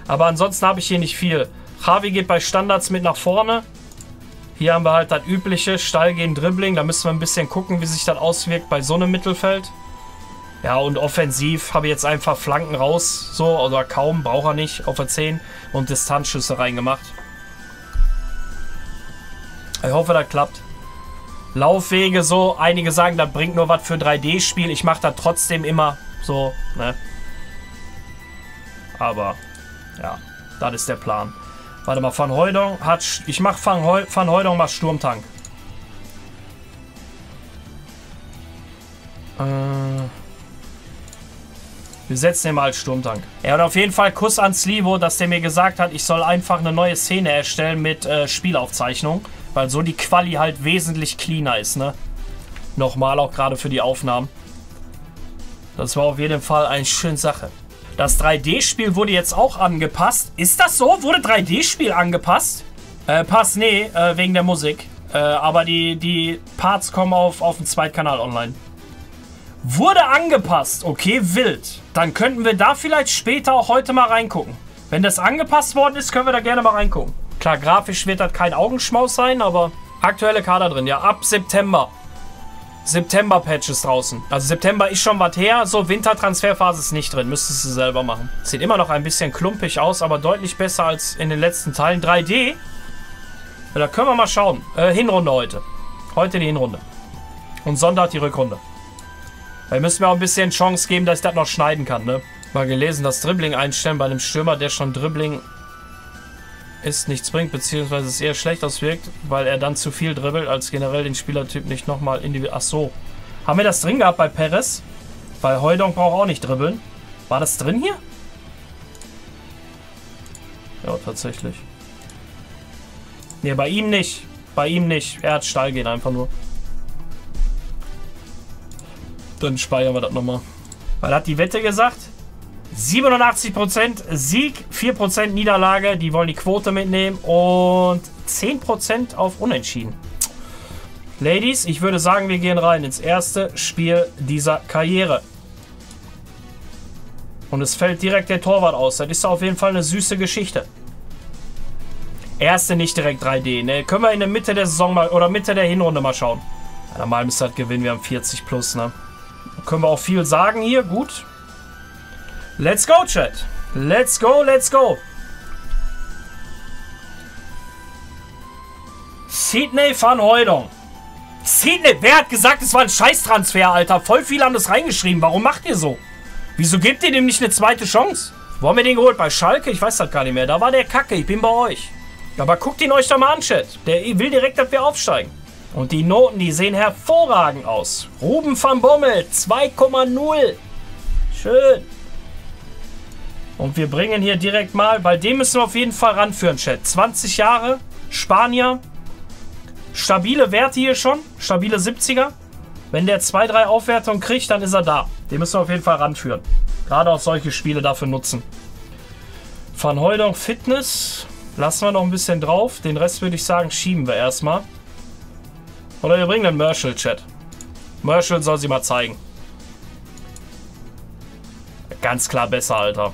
Aber ansonsten habe ich hier nicht viel. Xavi geht bei Standards mit nach vorne. Hier haben wir halt das übliche. Steil gegen Dribbling. Da müssen wir ein bisschen gucken, wie sich das auswirkt bei so einem Mittelfeld. Ja, und offensiv habe ich jetzt einfach Flanken raus. So, oder kaum. Braucht er nicht. Auf der 10. Und Distanzschüsse reingemacht. Ich hoffe, das klappt. Laufwege so. Einige sagen, das bringt nur was für 3D-Spiel. Ich mache das trotzdem immer so, ne? Aber, ja. Das ist der Plan. Warte mal, Van Hooijdonk hat... Ich mache Van Hooijdonk mal Sturmtank. Wir setzen den mal als Sturmtank. Ja, und auf jeden Fall Kuss an Slivo, dass der mir gesagt hat, ich soll einfach eine neue Szene erstellen mit Spielaufzeichnung. Weil so die Quali halt wesentlich cleaner ist, ne? Nochmal, auch gerade für die Aufnahmen. Das war auf jeden Fall eine schöne Sache. Das 3D-Spiel wurde jetzt auch angepasst. Ist das so? Wurde 3D-Spiel angepasst? Pass, nee, wegen der Musik. Aber die Parts kommen auf dem Zweitkanal online. Wurde angepasst. Okay, wild. Dann könnten wir da vielleicht später auch heute mal reingucken. Wenn das angepasst worden ist, können wir da gerne mal reingucken. Klar, grafisch wird das kein Augenschmaus sein, aber aktuelle Kader drin. Ja, ab September. September-Patches draußen. Also September ist schon was her. So, Wintertransferphase ist nicht drin. Müsstest du selber machen. Sieht immer noch ein bisschen klumpig aus, aber deutlich besser als in den letzten Teilen. 3D. Ja, da können wir mal schauen. Hinrunde heute. Heute die Hinrunde. Und Sonntag die Rückrunde. Da müssen wir auch ein bisschen Chance geben, dass ich das noch schneiden kann, ne? Mal gelesen, das Dribbling einstellen bei einem Stürmer, der schon Dribbling ist, nichts bringt, beziehungsweise es eher schlecht auswirkt, weil er dann zu viel dribbelt, als generell den Spielertyp nicht nochmal individuell. Ach so. Haben wir das drin gehabt bei Pérez? Weil Hooijdonk braucht auch nicht dribbeln. War das drin hier? Ja, tatsächlich. Ne, bei ihm nicht. Bei ihm nicht. Er hat steil gehen einfach nur. Dann speichern wir das nochmal. Weil hat die Wette gesagt? 87% Sieg, 4% Niederlage. Die wollen die Quote mitnehmen. Und 10% auf Unentschieden. Ladies, ich würde sagen, wir gehen rein ins erste Spiel dieser Karriere. Und es fällt direkt der Torwart aus. Das ist auf jeden Fall eine süße Geschichte. Erste nicht direkt 3D. Ne? Können wir in der Mitte der Saison mal oder Mitte der Hinrunde mal schauen. Ja, normal müsste das gewinnen. Wir haben 40 plus. Ne? Können wir auch viel sagen hier. Gut. Let's go, Chat. Let's go, let's go. Sydney van Hooijdonk. Sydney, wer hat gesagt, es war ein Scheißtransfer, Alter? Voll viele haben das reingeschrieben. Warum macht ihr so? Wieso gebt ihr dem nicht eine zweite Chance? Wo haben wir den geholt? Bei Schalke? Ich weiß das gar nicht mehr. Da war der Kacke. Ich bin bei euch. Aber guckt ihn euch doch mal an, Chat. Der will direkt, dass wir aufsteigen. Und die Noten, die sehen hervorragend aus. Ruben van Bommel, 2,0. Schön. Und wir bringen hier direkt mal, weil den müssen wir auf jeden Fall ranführen, Chat. 20 Jahre, Spanier, Stabile Werte hier schon. Stabile 70er. Wenn der 2-3 Aufwertung kriegt, dann ist er da. Den müssen wir auf jeden Fall ranführen. Gerade auch solche Spiele dafür nutzen. Van Hooijdonk Fitness. Lassen wir noch ein bisschen drauf. Den Rest würde ich sagen, schieben wir erstmal. Oder wir bringen den Mörschel, Chat. Mörschel soll sie mal zeigen. Ganz klar besser, Alter.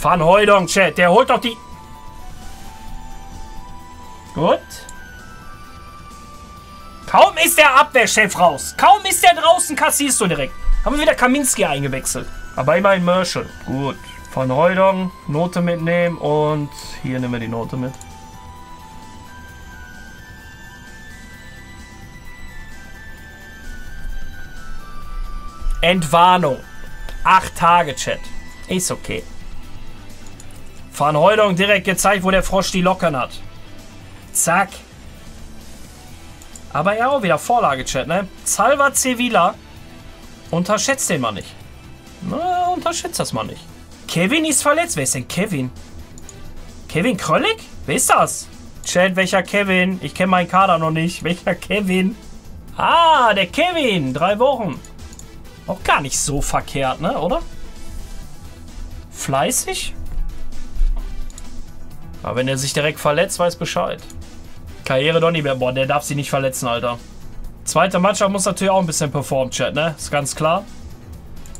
Van Hooijdonk, Chat. Der holt doch die... Gut. Kaum ist der Abwehrchef raus. Kaum ist der draußen, kassierst du direkt. Haben wir wieder Kaminski eingewechselt. Aber immerhin Mörschel. Gut. Van Hooijdonk, Note mitnehmen und hier nehmen wir die Note mit. Entwarnung. 8 Tage, Chat. Ist okay. Van Hooijdonk direkt gezeigt, wo der Frosch die Lockern hat. Zack. Aber ja, auch wieder Vorlage, Chat, ne? Salva Sevilla. Unterschätzt den mal nicht. Na, unterschätzt das mal nicht. Kevin ist verletzt. Wer ist denn Kevin? Kevin Krölleck? Wer ist das? Chat, welcher Kevin? Ich kenne meinen Kader noch nicht. Welcher Kevin? Ah, der Kevin. 3 Wochen. Auch gar nicht so verkehrt, ne? Oder? Fleißig? Aber wenn er sich direkt verletzt, weiß Bescheid. Karriere doch nicht mehr. Boah, der darf sie nicht verletzen, Alter. Zweite Mannschaft muss natürlich auch ein bisschen performen, Chat, ne? Ist ganz klar.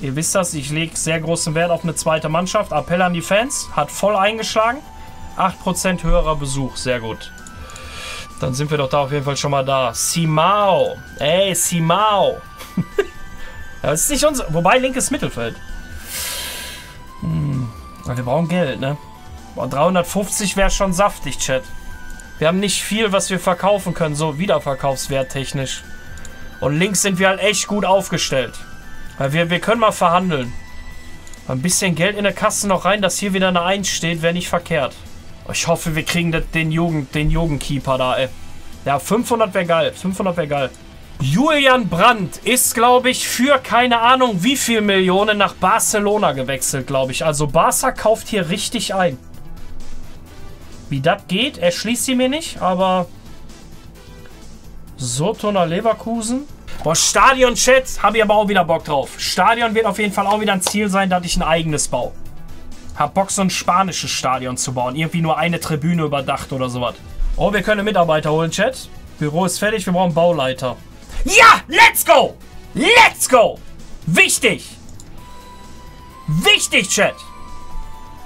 Ihr wisst das, ich lege sehr großen Wert auf eine zweite Mannschaft. Appell an die Fans. Hat voll eingeschlagen. 8% höherer Besuch. Sehr gut. Dann sind wir doch da auf jeden Fall schon mal da. Simao. Ey, Simao. Das ist nicht unser... Wobei, linkes Mittelfeld. Hm. Wir brauchen Geld, ne? 350 wäre schon saftig, Chat. Wir haben nicht viel, was wir verkaufen können, so wiederverkaufswert technisch. Und links sind wir halt echt gut aufgestellt. Weil wir können mal verhandeln. Ein bisschen Geld in der Kasse noch rein, dass hier wieder eine 1 steht, wäre nicht verkehrt. Ich hoffe, wir kriegen den Jugendkeeper da, ey. Ja, 500 wäre geil. 500 wäre geil. Julian Brandt ist, glaube ich, für keine Ahnung wie viel Millionen nach Barcelona gewechselt, glaube ich. Also Barca kauft hier richtig ein. Wie das geht, erschließt sie mir nicht, aber... Sotona Leverkusen. Boah, Stadion-Chat, habe ich aber auch wieder Bock drauf. Stadion wird auf jeden Fall auch wieder ein Ziel sein, dass ich ein eigenes baue. Hab Bock, so ein spanisches Stadion zu bauen. Irgendwie nur eine Tribüne überdacht oder sowas. Oh, wir können Mitarbeiter holen, Chat. Büro ist fertig, wir brauchen einen Bauleiter. Ja, let's go! Let's go! Wichtig! Wichtig, Chat!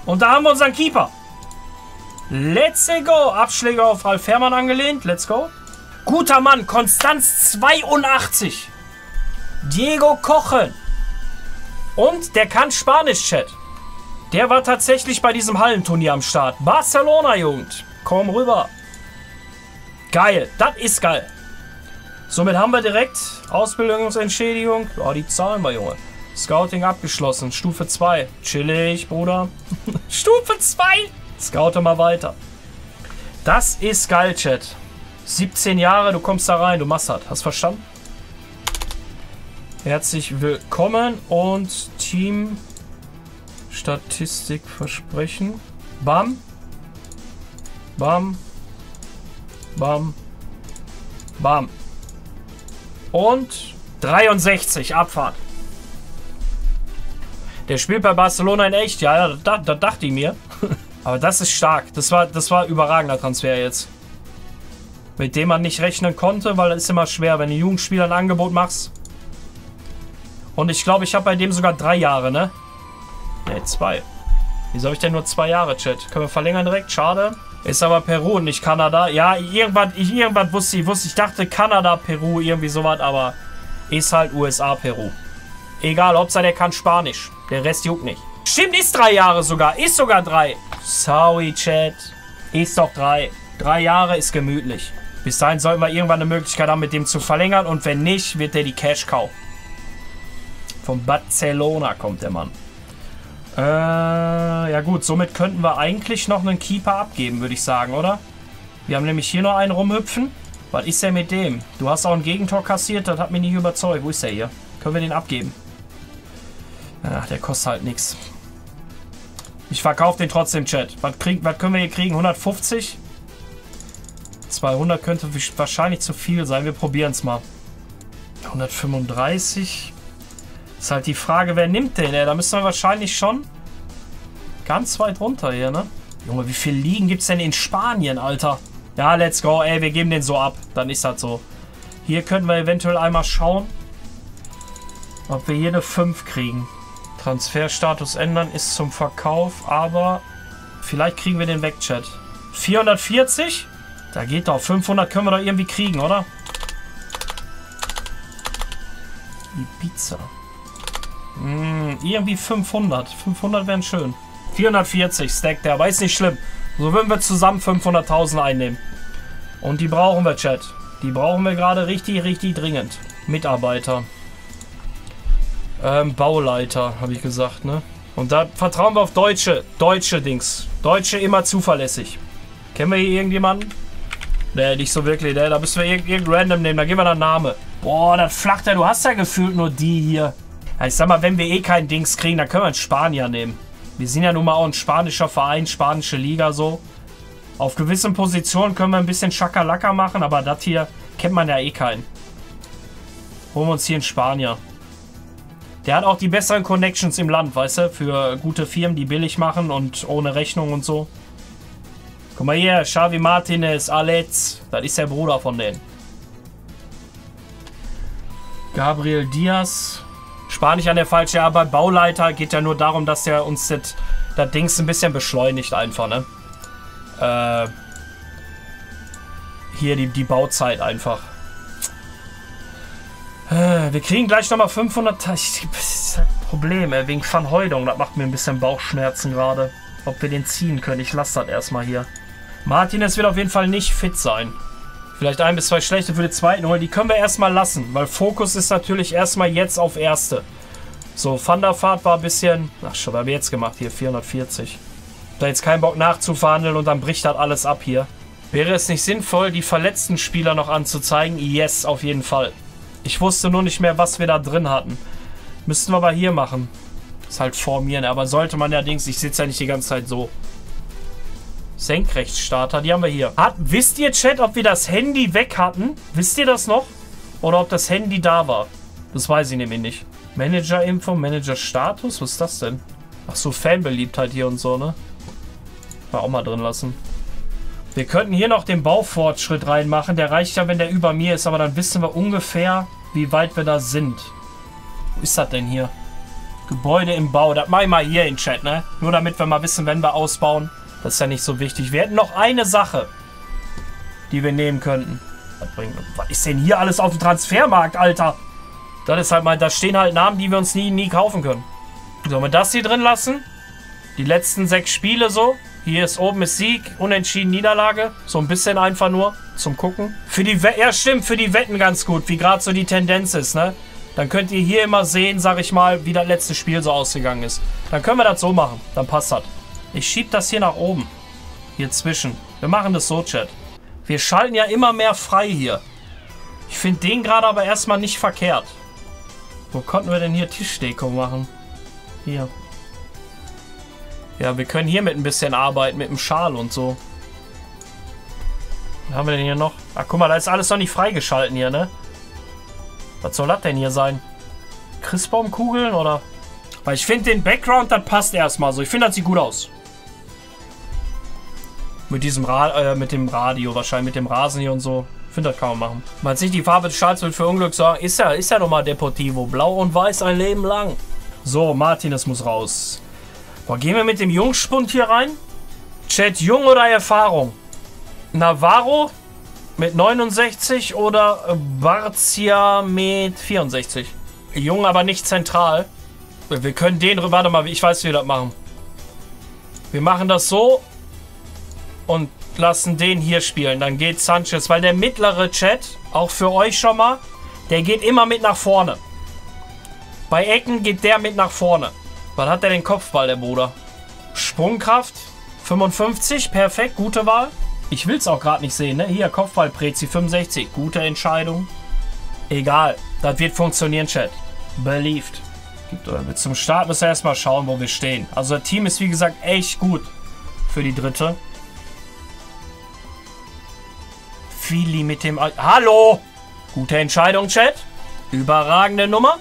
Und da haben wir unseren Keeper. Let's go. Abschläge auf Ralf Herrmann angelehnt. Let's go. Guter Mann. Konstanz 82. Diego Kochen. Und der kann Spanisch, Chat. Der war tatsächlich bei diesem Hallenturnier am Start. Barcelona-Jugend. Komm rüber. Geil. Das ist geil. Somit haben wir direkt Ausbildungsentschädigung. Oh, die zahlen wir, Junge. Scouting abgeschlossen. Stufe 2. Chillig, Bruder. Stufe 2. Scoute mal weiter. Das ist geil, Chat. 17 Jahre, du kommst da rein, du machst das. Hast verstanden? Herzlich willkommen und Team Statistik versprechen. Bam. Bam. Bam. Bam. Und 63, Abfahrt. Der spielt bei Barcelona in echt. Ja, da dachte ich mir. Aber das ist stark. Das war überragender Transfer jetzt. Mit dem man nicht rechnen konnte, weil das ist immer schwer, wenn du Jugendspielern ein Angebot machst. Und ich glaube, ich habe bei dem sogar 3 Jahre, ne? Ne, 2. Wieso habe ich denn nur 2 Jahre, Chat? Können wir verlängern direkt? Schade. Ist aber Peru und nicht Kanada. Ja, irgendwann wusste ich. Ich dachte Kanada, Peru, irgendwie sowas, aber ist halt USA, Peru. Egal, Hauptsache der kann Spanisch. Der Rest juckt nicht. Stimmt, ist 3 Jahre sogar. Ist sogar 3. Sorry, Chat. Ist doch 3. 3 Jahre ist gemütlich. Bis dahin sollten wir irgendwann eine Möglichkeit haben, mit dem zu verlängern. Und wenn nicht, wird der die Cash Cow. Von Barcelona kommt der Mann. Ja gut, somit könnten wir eigentlich noch einen Keeper abgeben, würde ich sagen, oder? Wir haben nämlich hier noch einen rumhüpfen. Was ist denn mit dem? Du hast auch ein Gegentor kassiert, das hat mich nicht überzeugt. Wo ist der hier? Können wir den abgeben? Ach, der kostet halt nichts. Ich verkaufe den trotzdem, Chat. Was können wir hier kriegen? 150? 200 könnte wahrscheinlich zu viel sein. Wir probieren es mal. 135. Ist halt die Frage, wer nimmt den? Da müssen wir wahrscheinlich schon ganz weit runter hier, ne? Junge, wie viele Ligen gibt es denn in Spanien, Alter? Ja, let's go. Ey, wir geben den so ab. Dann ist das so. Hier können wir eventuell einmal schauen, ob wir hier eine 5 kriegen. Transferstatus ändern ist zum Verkauf, aber vielleicht kriegen wir den weg, Chat. 440? Da geht doch. 500 können wir doch irgendwie kriegen, oder? Ibiza. Irgendwie 500. 500 wären schön. 440 stackt der, aber ist nicht schlimm. So würden wir zusammen 500.000 einnehmen. Und die brauchen wir, Chat. Die brauchen wir gerade richtig, richtig dringend. Mitarbeiter. Bauleiter, habe ich gesagt, ne? Und da vertrauen wir auf Deutsche. Deutsche Dings. Deutsche immer zuverlässig. Kennen wir hier irgendjemanden? Ne, nicht so wirklich. Ne? Da müssen wir irgendeinen Random nehmen. Da geben wir dann Name. Boah, das flacht ja. Du hast ja gefühlt nur die hier. Ja, ich sag mal, wenn wir eh kein Dings kriegen, dann können wir einen Spanier nehmen. Wir sind ja nun mal auch ein spanischer Verein, spanische Liga so. Auf gewissen Positionen können wir ein bisschen Schakalaka machen, aber das hier kennt man ja eh keinen. Holen wir uns hier einen Spanier. Der hat auch die besseren Connections im Land, weißt du? Für gute Firmen, die billig machen und ohne Rechnung und so. Guck mal hier, Javi Martínez, Alex. Das ist der Bruder von denen. Gabriel Diaz. Spanisch an der falschen Arbeit. Bauleiter geht ja nur darum, dass der uns das Dings ein bisschen beschleunigt einfach, ne? Hier die Bauzeit einfach. Wir kriegen gleich nochmal 500... Das ist ein Problem, ey, wegen Van Hooijdonk. Das macht mir ein bisschen Bauchschmerzen gerade. Ob wir den ziehen können. Ich lasse das erstmal hier. Martinez wird auf jeden Fall nicht fit sein. Vielleicht ein bis zwei schlechte für den zweiten holen. Die können wir erstmal lassen. Weil Fokus ist natürlich erstmal jetzt auf erste. So, Van der Vaart war ein bisschen... Ach schon, was haben wir jetzt gemacht hier? 440. Da jetzt keinen Bock nachzuverhandeln und dann bricht das alles ab hier. Wäre es nicht sinnvoll, die verletzten Spieler noch anzuzeigen? Yes, auf jeden Fall. Ich wusste nur nicht mehr, was wir da drin hatten. Müssten wir aber hier machen. Ist halt formieren, aber sollte man ja Dings. Ich sitze ja nicht die ganze Zeit so. Senkrechtstarter, die haben wir hier. Wisst ihr, Chat, ob wir das Handy weg hatten? Wisst ihr das noch? Oder ob das Handy da war? Das weiß ich nämlich nicht. Manager-Info, Manager-Status? Was ist das denn? Ach so, Fanbeliebtheit hier und so, ne? Mal auch mal drin lassen. Wir könnten hier noch den Baufortschritt reinmachen. Der reicht ja, wenn der über mir ist. Aber dann wissen wir ungefähr, wie weit wir da sind. Wo ist das denn hier? Gebäude im Bau. Das mache ich mal hier in Chat, ne? Nur damit wir mal wissen, wenn wir ausbauen. Das ist ja nicht so wichtig. Wir hätten noch eine Sache, die wir nehmen könnten. Was ist denn hier alles auf dem Transfermarkt, Alter? Das ist halt mal... Da stehen halt Namen, die wir uns nie kaufen können. Sollen wir das hier drin lassen? Die letzten 6 Spiele so. Hier ist oben ist Sieg, Unentschieden, Niederlage. So ein bisschen einfach nur zum Gucken. Für die Wetten, ja stimmt, für die Wetten ganz gut, wie gerade so die Tendenz ist, ne? Dann könnt ihr hier immer sehen, sag ich mal, wie das letzte Spiel so ausgegangen ist. Dann können wir das so machen, dann passt das. Ich schieb das hier nach oben. Hier zwischen. Wir machen das so, Chat. Wir schalten ja immer mehr frei hier. Ich finde den gerade aber erstmal nicht verkehrt. Wo konnten wir denn hier Tischdeko machen? Hier. Ja, wir können hier mit ein bisschen arbeiten, mit dem Schal und so. Was haben wir denn hier noch? Ach, guck mal, da ist alles noch nicht freigeschalten hier, ne? Was soll das denn hier sein? Christbaumkugeln oder? Weil ich finde den Background, das passt erstmal so. Ich finde, das sieht gut aus. Mit diesem mit dem Radio wahrscheinlich, mit dem Rasen hier und so. Ich finde, das kann man machen. Man sieht, die Farbe des Schals wird für Unglück sorgen. Ist ja nochmal Deportivo. Blau und weiß ein Leben lang. So, Martinez muss raus. Boah, gehen wir mit dem Jungspund hier rein? Chat, jung oder Erfahrung? Navarro mit 69 oder Barcia mit 64? Jung, aber nicht zentral. Wir können den... Warte mal, ich weiß, wie wir das machen. Wir machen das so und lassen den hier spielen. Dann geht Sanchez, weil der mittlere, Chat, auch für euch schon mal, der geht immer mit nach vorne. Bei Ecken geht der mit nach vorne. Wann hat der den Kopfball, der Bruder? Sprungkraft, 55, perfekt, gute Wahl. Ich will es auch gerade nicht sehen, ne? Hier, Kopfball-Prezi, 65, gute Entscheidung. Egal, das wird funktionieren, Chat. Believed. gibt. Oder zum Start müssen wir erstmal schauen, wo wir stehen. Also das Team ist wie gesagt echt gut für die dritte. Fili mit dem... Hallo! Gute Entscheidung, Chat. Überragende Nummer.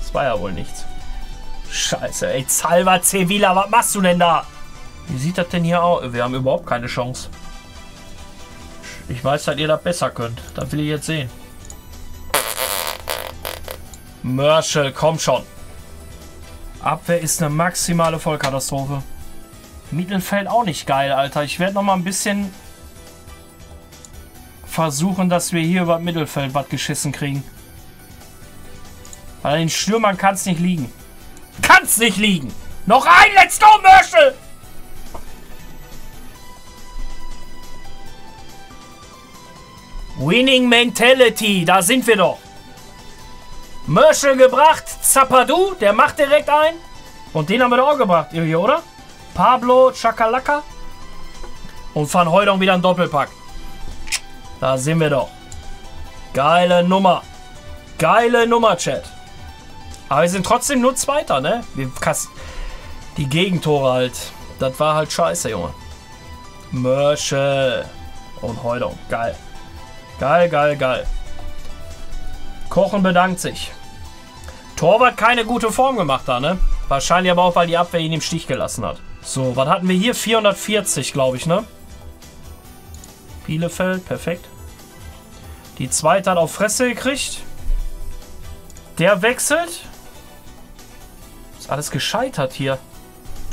Das war ja wohl nichts. Scheiße, ey. Salva Sevilla, was machst du denn da? Wie sieht das denn hier aus? Wir haben überhaupt keine Chance. Ich weiß, dass ihr das besser könnt. Das will ich jetzt sehen. Mörschel, komm schon. Abwehr ist eine maximale Vollkatastrophe. Mittelfeld auch nicht geil, Alter. Ich werde noch mal ein bisschen versuchen, dass wir hier über das Mittelfeld was geschissen kriegen. Weil an den Stürmern kann es nicht liegen. Kann es nicht liegen! Noch ein, let's go, Mörschel! Winning Mentality, da sind wir doch. Mörschel gebracht, Zapadu, der macht direkt ein. Und den haben wir doch auch gebracht, irgendwie, oder? Pablo, Chakalaka. Und Van Hooijdonk wieder ein Doppelpack. Da sind wir doch. Geile Nummer. Geile Nummer, Chat. Aber wir sind trotzdem nur Zweiter, ne? Die Gegentore halt. Das war halt scheiße, Junge. Mörschel. Und Hooijdonk, geil. Geil, geil, geil. Kochen bedankt sich. Torwart keine gute Form gemacht da, ne? Wahrscheinlich aber auch, weil die Abwehr ihn im Stich gelassen hat. So, was hatten wir hier? 440, glaube ich, ne? Bielefeld, perfekt. Die zweite hat auf Fresse gekriegt. Der wechselt. Ist alles gescheitert hier.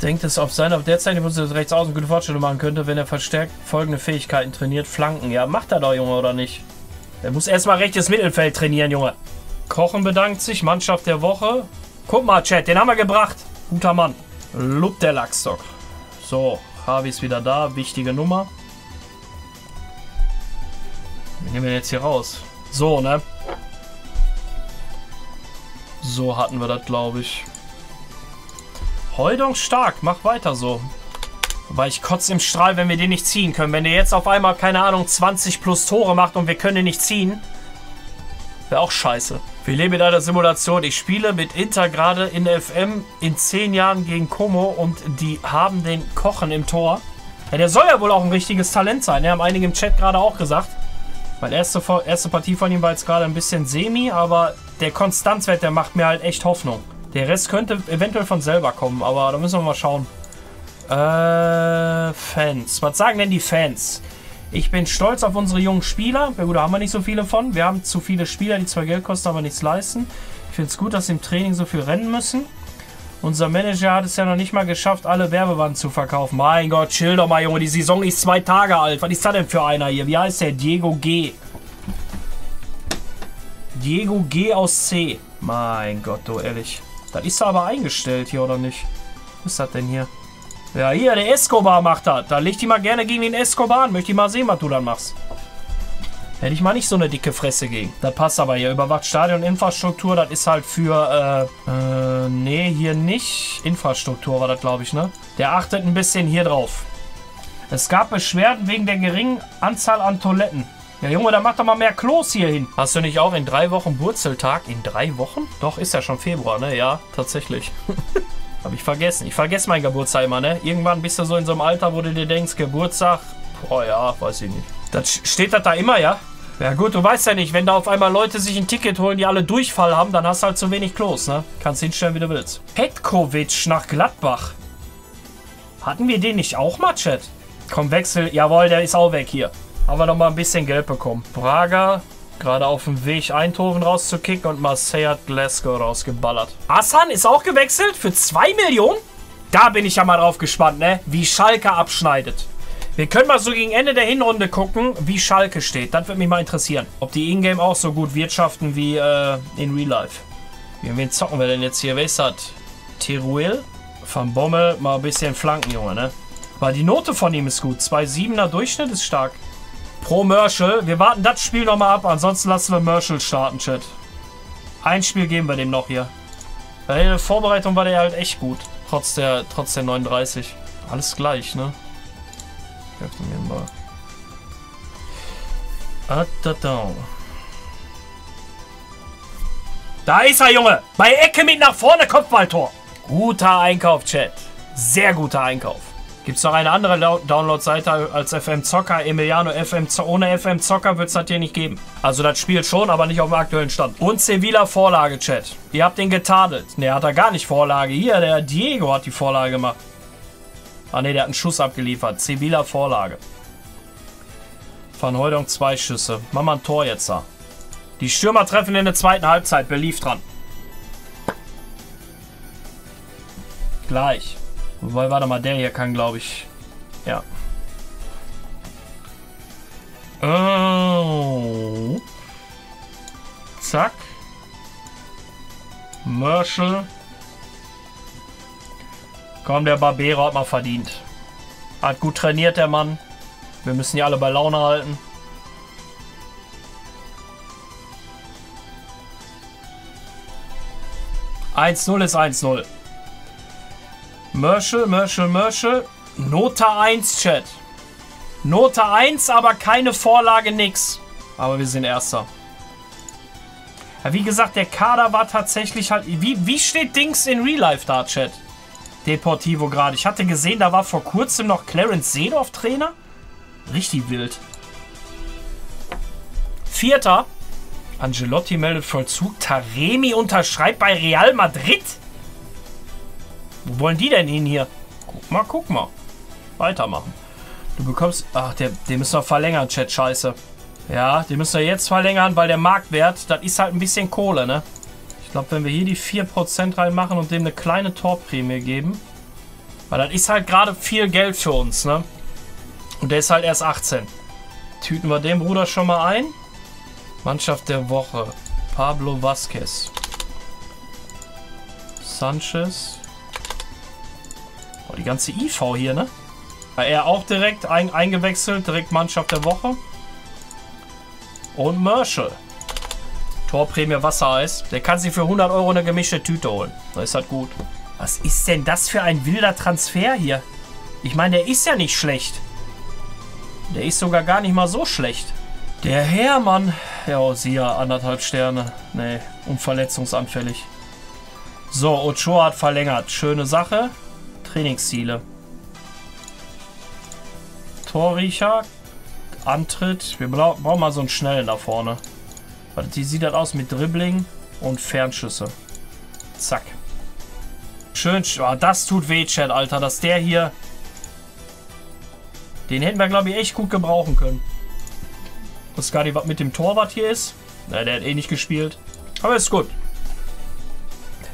Denkt es auf seiner derzeitigen Position rechts außen gute Fortschritte machen könnte, wenn er verstärkt folgende Fähigkeiten trainiert. Flanken. Ja, macht er doch, Junge, oder nicht? Er muss erstmal rechtes Mittelfeld trainieren, Junge. Kochen bedankt sich. Mannschaft der Woche. Guck mal, Chat, den haben wir gebracht. Guter Mann. Lob der Lackstock. So, Javi ist wieder da. Wichtige Nummer. Den nehmen wir jetzt hier raus. So, ne? So hatten wir das, glaube ich. Hooijdonk stark, mach weiter so. Wobei ich kotze im Strahl, wenn wir den nicht ziehen können. Wenn der jetzt auf einmal, keine Ahnung, 20 plus Tore macht und wir können den nicht ziehen, wäre auch scheiße. Wir leben in einer Simulation. Ich spiele mit Inter gerade in der FM in 10 Jahren gegen Como und die haben den Kochen im Tor. Ja, der soll ja wohl auch ein richtiges Talent sein. Ne? Haben einige im Chat gerade auch gesagt. Meine erste Partie von ihm war jetzt gerade ein bisschen semi, aber der Konstanzwert, der macht mir halt echt Hoffnung. Der Rest könnte eventuell von selber kommen, aber da müssen wir mal schauen. Fans. Was sagen denn die Fans? Ich bin stolz auf unsere jungen Spieler. Na gut, da haben wir nicht so viele von. Wir haben zu viele Spieler, die zwar Geld kosten, aber nichts leisten. Ich finde es gut, dass sie im Training so viel rennen müssen. Unser Manager hat es ja noch nicht mal geschafft, alle Werbewanden zu verkaufen. Mein Gott, chill doch mal, Junge. Die Saison ist 2 Tage alt. Was ist das denn für einer hier? Wie heißt der? Diego G. Diego G aus C. Mein Gott, du ehrlich. Das ist aber eingestellt hier, oder nicht? Was ist das denn hier? Ja, hier, der Escobar macht das. Da leg ich mal gerne gegen den Escobar an. Möchte ich mal sehen, was du dann machst. Hätte ich mal nicht so eine dicke Fresse gegen. Das passt aber hier. Überwacht Stadion, Infrastruktur. Das ist halt für, nee, hier nicht. Infrastruktur war das, glaube ich, ne? Der achtet ein bisschen hier drauf. Es gab Beschwerden wegen der geringen Anzahl an Toiletten. Ja, Junge, dann mach doch mal mehr Klos hier hin. Hast du nicht auch in 3 Wochen Wurzeltag? In 3 Wochen? Doch, ist ja schon Februar, ne? Ja, tatsächlich. Hab ich vergessen. Ich vergesse meinen Geburtstag immer, ne? Irgendwann bist du so in so einem Alter, wo du dir denkst, Geburtstag... Boah, ja, weiß ich nicht. Das steht das da immer, ja? Ja gut, du weißt ja nicht, wenn da auf einmal Leute sich ein Ticket holen, die alle Durchfall haben, dann hast du halt zu wenig Klos, ne? Kannst hinstellen, wie du willst. Petkovic nach Gladbach. Hatten wir den nicht auch mal, Chat? Komm, Wechsel. Jawohl, der ist auch weg hier. Haben wir noch mal ein bisschen Geld bekommen. Braga, gerade auf dem Weg, Eindhoven rauszukicken und Marseille hat Glasgow rausgeballert. Hassan ist auch gewechselt für 2 Millionen? Da bin ich ja mal drauf gespannt, ne? Wie Schalke abschneidet. Wir können mal so gegen Ende der Hinrunde gucken, wie Schalke steht. Das würde mich mal interessieren. Ob die Ingame auch so gut wirtschaften wie in Real Life. Wen zocken wir denn jetzt hier? Wer ist das? Teruel? Van Bommel, mal ein bisschen Flanken, Junge, ne? Weil die Note von ihm ist gut. 2,7er Durchschnitt ist stark. Pro Mörschel. Wir warten das Spiel nochmal ab. Ansonsten lassen wir Mörschel starten, Chat. Ein Spiel geben wir dem noch hier. Weil in der Vorbereitung war der halt echt gut. Trotz der 39. Alles gleich, ne? Ich öffne mir den Ball. Attadau. Da ist er, Junge. Bei Ecke mit nach vorne, Kopfballtor. Guter Einkauf, Chat. Sehr guter Einkauf. Gibt es noch eine andere Download-Seite als FM Zocker? Emiliano FM Zocker. Ohne FM Zocker wird es das hier nicht geben. Also das Spiel schon, aber nicht auf dem aktuellen Stand. Und Sevilla Vorlage, Chat. Ihr habt den getadelt. Ne, hat er gar nicht Vorlage. Hier, der Diego hat die Vorlage gemacht. Ah ne, der hat einen Schuss abgeliefert. Sevilla Vorlage. Van Hooijdonk 2 Schüsse. Mach mal ein Tor jetzt da. Die Stürmer treffen in der zweiten Halbzeit. Belief dran. Gleich. Wobei, warte mal, der hier kann, glaube ich. Ja. Oh. Zack. Mörschel. Komm, der Barbero hat mal verdient. Hat gut trainiert, der Mann. Wir müssen die alle bei Laune halten. (1-0) ist 1-0. Mörschel. Note 1, Chat. Note 1, aber keine Vorlage, nix. Aber wir sind Erster. Ja, wie gesagt, der Kader war tatsächlich halt... Wie steht Dings in Real Life da, Chat? Deportivo gerade. Ich hatte gesehen, da war vor kurzem noch Clarence Seedorf Trainer. Richtig wild. 4. Angelotti meldet Vollzug. Taremi unterschreibt bei Real Madrid. Wo wollen die denn hin hier? Guck mal. Weitermachen. Du bekommst... Ach, den müssen wir verlängern, Chat. Scheiße. Ja, den müssen wir jetzt verlängern, weil der Marktwert, das ist halt ein bisschen Kohle, ne? Ich glaube, wenn wir hier die 4% reinmachen und dem eine kleine Torprämie geben, weil das ist halt gerade viel Geld für uns, ne? Und der ist halt erst 18. Tüten wir den Bruder schon mal ein. Mannschaft der Woche. Pablo Vasquez. Sanchez. Oh, die ganze IV hier, ne? Er auch direkt eingewechselt. Direkt Mannschaft der Woche. Und Merschel. Torprämie Wassereis. Der kann sich für 100 Euro eine gemischte Tüte holen. Da ist halt gut. Was ist denn das für ein wilder Transfer hier? Ich meine, der ist ja nicht schlecht. Der ist sogar gar nicht mal so schlecht. Der Hermann. Ja, siehe, 1,5 Sterne. Nee, unverletzungsanfällig. So, Ochoa hat verlängert. Schöne Sache. Trainingsziele. Torriecher. Antritt. Wir brauchen mal so einen schnellen da vorne. Warte, wie sieht das aus mit Dribbling und Fernschüsse? Zack. Schön. Oh, das tut weh, Chat, Alter, dass der hier... Den hätten wir, glaube ich, echt gut gebrauchen können. Was gar nicht was mit dem Torwart hier ist. Na, der hat eh nicht gespielt. Aber ist gut.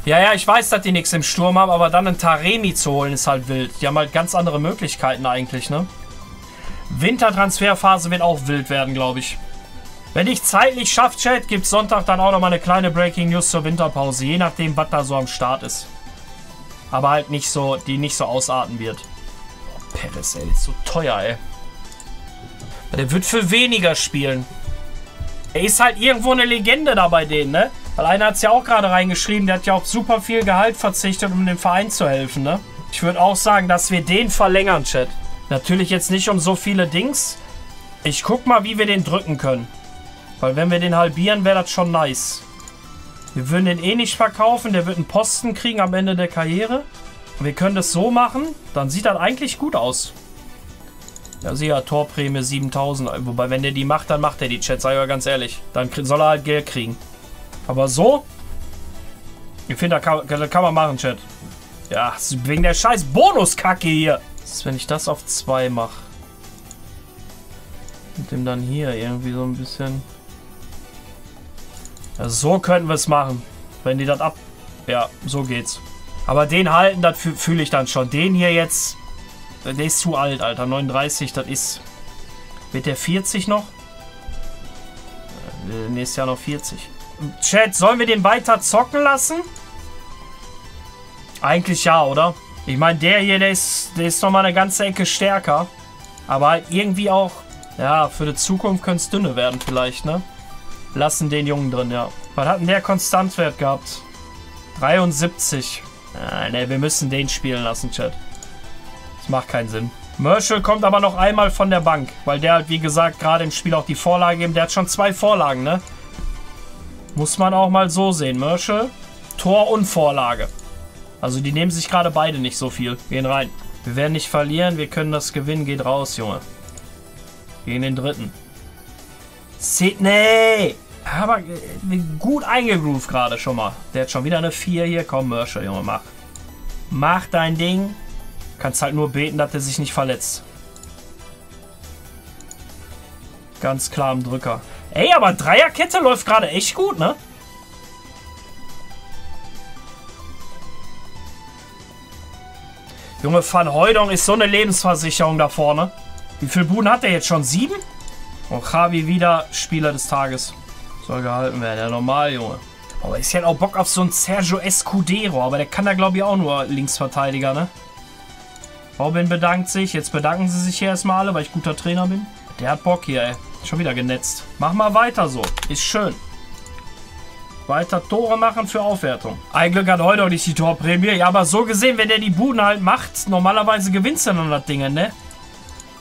Ja, ich weiß, dass die nichts im Sturm haben, aber dann einen Taremi zu holen, ist halt wild. Die haben halt ganz andere Möglichkeiten eigentlich, ne? Wintertransferphase wird auch wild werden, glaube ich. Wenn ich zeitlich schaffe, Chat, gibt es Sonntag dann auch nochmal eine kleine Breaking News zur Winterpause. Je nachdem, was da so am Start ist. Aber halt nicht so, die nicht so ausarten wird. Pérez, ey, ist so teuer, ey. Der wird für weniger spielen. Er ist halt irgendwo eine Legende da bei denen, ne? Weil einer hat es ja auch gerade reingeschrieben, der hat ja auch super viel Gehalt verzichtet, um dem Verein zu helfen, ne? Ich würde auch sagen, dass wir den verlängern, Chat. Natürlich jetzt nicht um so viele Dings. Ich guck mal, wie wir den drücken können. Weil wenn wir den halbieren, wäre das schon nice. Wir würden den eh nicht verkaufen, der wird einen Posten kriegen am Ende der Karriere. Wir können das so machen, dann sieht das eigentlich gut aus. Ja, sieh ja, Torprämie 7.000. Wobei, wenn der die macht, dann macht er die, Chat, sei mal ganz ehrlich. Dann soll er halt Geld kriegen. Aber so, ich finde, da kann man machen, Chat. Ja, wegen der scheiß Bonuskacke hier. Was ist, wenn ich das auf 2 mache? Mit dem dann hier irgendwie so ein bisschen. Ja, so könnten wir es machen. Wenn die das ab... Ja, so geht's. Aber den halten, das fühle ich dann schon. Den hier jetzt, der ist zu alt, Alter. 39, das ist... Wird der 40 noch? Nächstes Jahr noch 40. Chat, sollen wir den weiter zocken lassen? Eigentlich ja, oder? Ich meine, der hier, der ist nochmal eine ganze Ecke stärker. Aber halt irgendwie auch... Ja, für die Zukunft könnte es dünne werden vielleicht, ne? Lassen den Jungen drin, ja. Was hat denn der Konstantwert gehabt? 73. Ne, wir müssen den spielen lassen, Chat. Das macht keinen Sinn. Merschel kommt aber noch einmal von der Bank, weil der halt, wie gesagt, gerade im Spiel auch die Vorlage eben. Der hat schon 2 Vorlagen, ne? Muss man auch mal so sehen. Mörschel, Tor und Vorlage. Also die nehmen sich gerade beide nicht so viel. Gehen rein. Wir werden nicht verlieren, wir können das gewinnen. Geht raus, Junge. Gegen den dritten. Sydney! Aber gut eingegroovt gerade schon mal. Der hat schon wieder eine 4 hier. Komm, Mörschel, Junge, mach. Mach dein Ding. Kannst halt nur beten, dass der sich nicht verletzt. Ganz klar im Drücker. Ey, aber Dreierkette läuft gerade echt gut, ne? Junge, Van Hooijdonk ist so eine Lebensversicherung da vorne. Wie viele Buden hat der jetzt schon? 7? Und Xavi wieder Spieler des Tages. Soll gehalten werden, ja normal, Junge. Aber ich hätte auch Bock auf so einen Sergio Escudero, aber der kann da glaube ich auch nur Linksverteidiger, ne? Robin bedankt sich, jetzt bedanken sie sich hier erstmal alle, weil ich guter Trainer bin. Der hat Bock hier, ey. Schon wieder genetzt. Mach mal weiter so, ist schön. Weiter Tore machen für Aufwertung. Ein Glück hat heute auch nicht die Torprämie. Ja, aber so gesehen, wenn der die Buden halt macht, normalerweise gewinnst du dann das Ding, ne?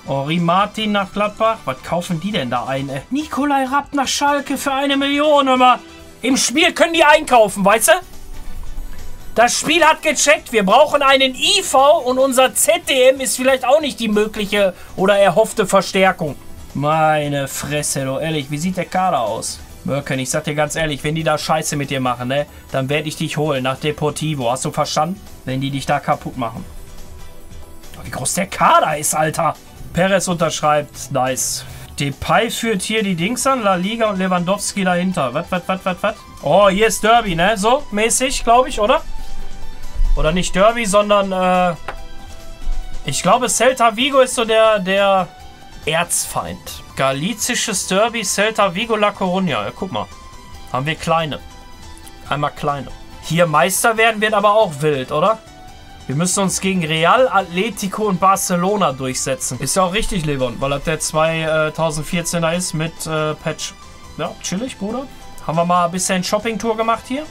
Henri Martin nach Gladbach. Was kaufen die denn da ein, ey? Nikolai Rapp nach Schalke für 1 Million, immer. Im Spiel können die einkaufen, weißt du? Das Spiel hat gecheckt. Wir brauchen einen IV und unser ZDM ist vielleicht auch nicht die mögliche oder erhoffte Verstärkung. Meine Fresse, du ehrlich. Wie sieht der Kader aus? Mörken, ich sag dir ganz ehrlich, wenn die da Scheiße mit dir machen, ne? Dann werde ich dich holen nach Deportivo. Hast du verstanden? Wenn die dich da kaputt machen. Wie groß der Kader ist, Alter. Perez unterschreibt. Nice. Depay führt hier die Dings an. La Liga und Lewandowski dahinter. Was? Oh, hier ist Derby, ne? So mäßig, glaube ich, oder? Oder nicht Derby, sondern, ich glaube, Celta Vigo ist so der Erzfeind. Galizisches Derby, Celta Vigo La Coruña. Ja, guck mal. Haben wir kleine. Einmal kleine. Hier Meister werden wird aber auch wild, oder? Wir müssen uns gegen Real, Atletico und Barcelona durchsetzen. Ist ja auch richtig, Levon, weil das der 2014er ist mit Patch. Ja, chillig, Bruder. Haben wir mal ein bisschen Shopping-Tour gemacht hier.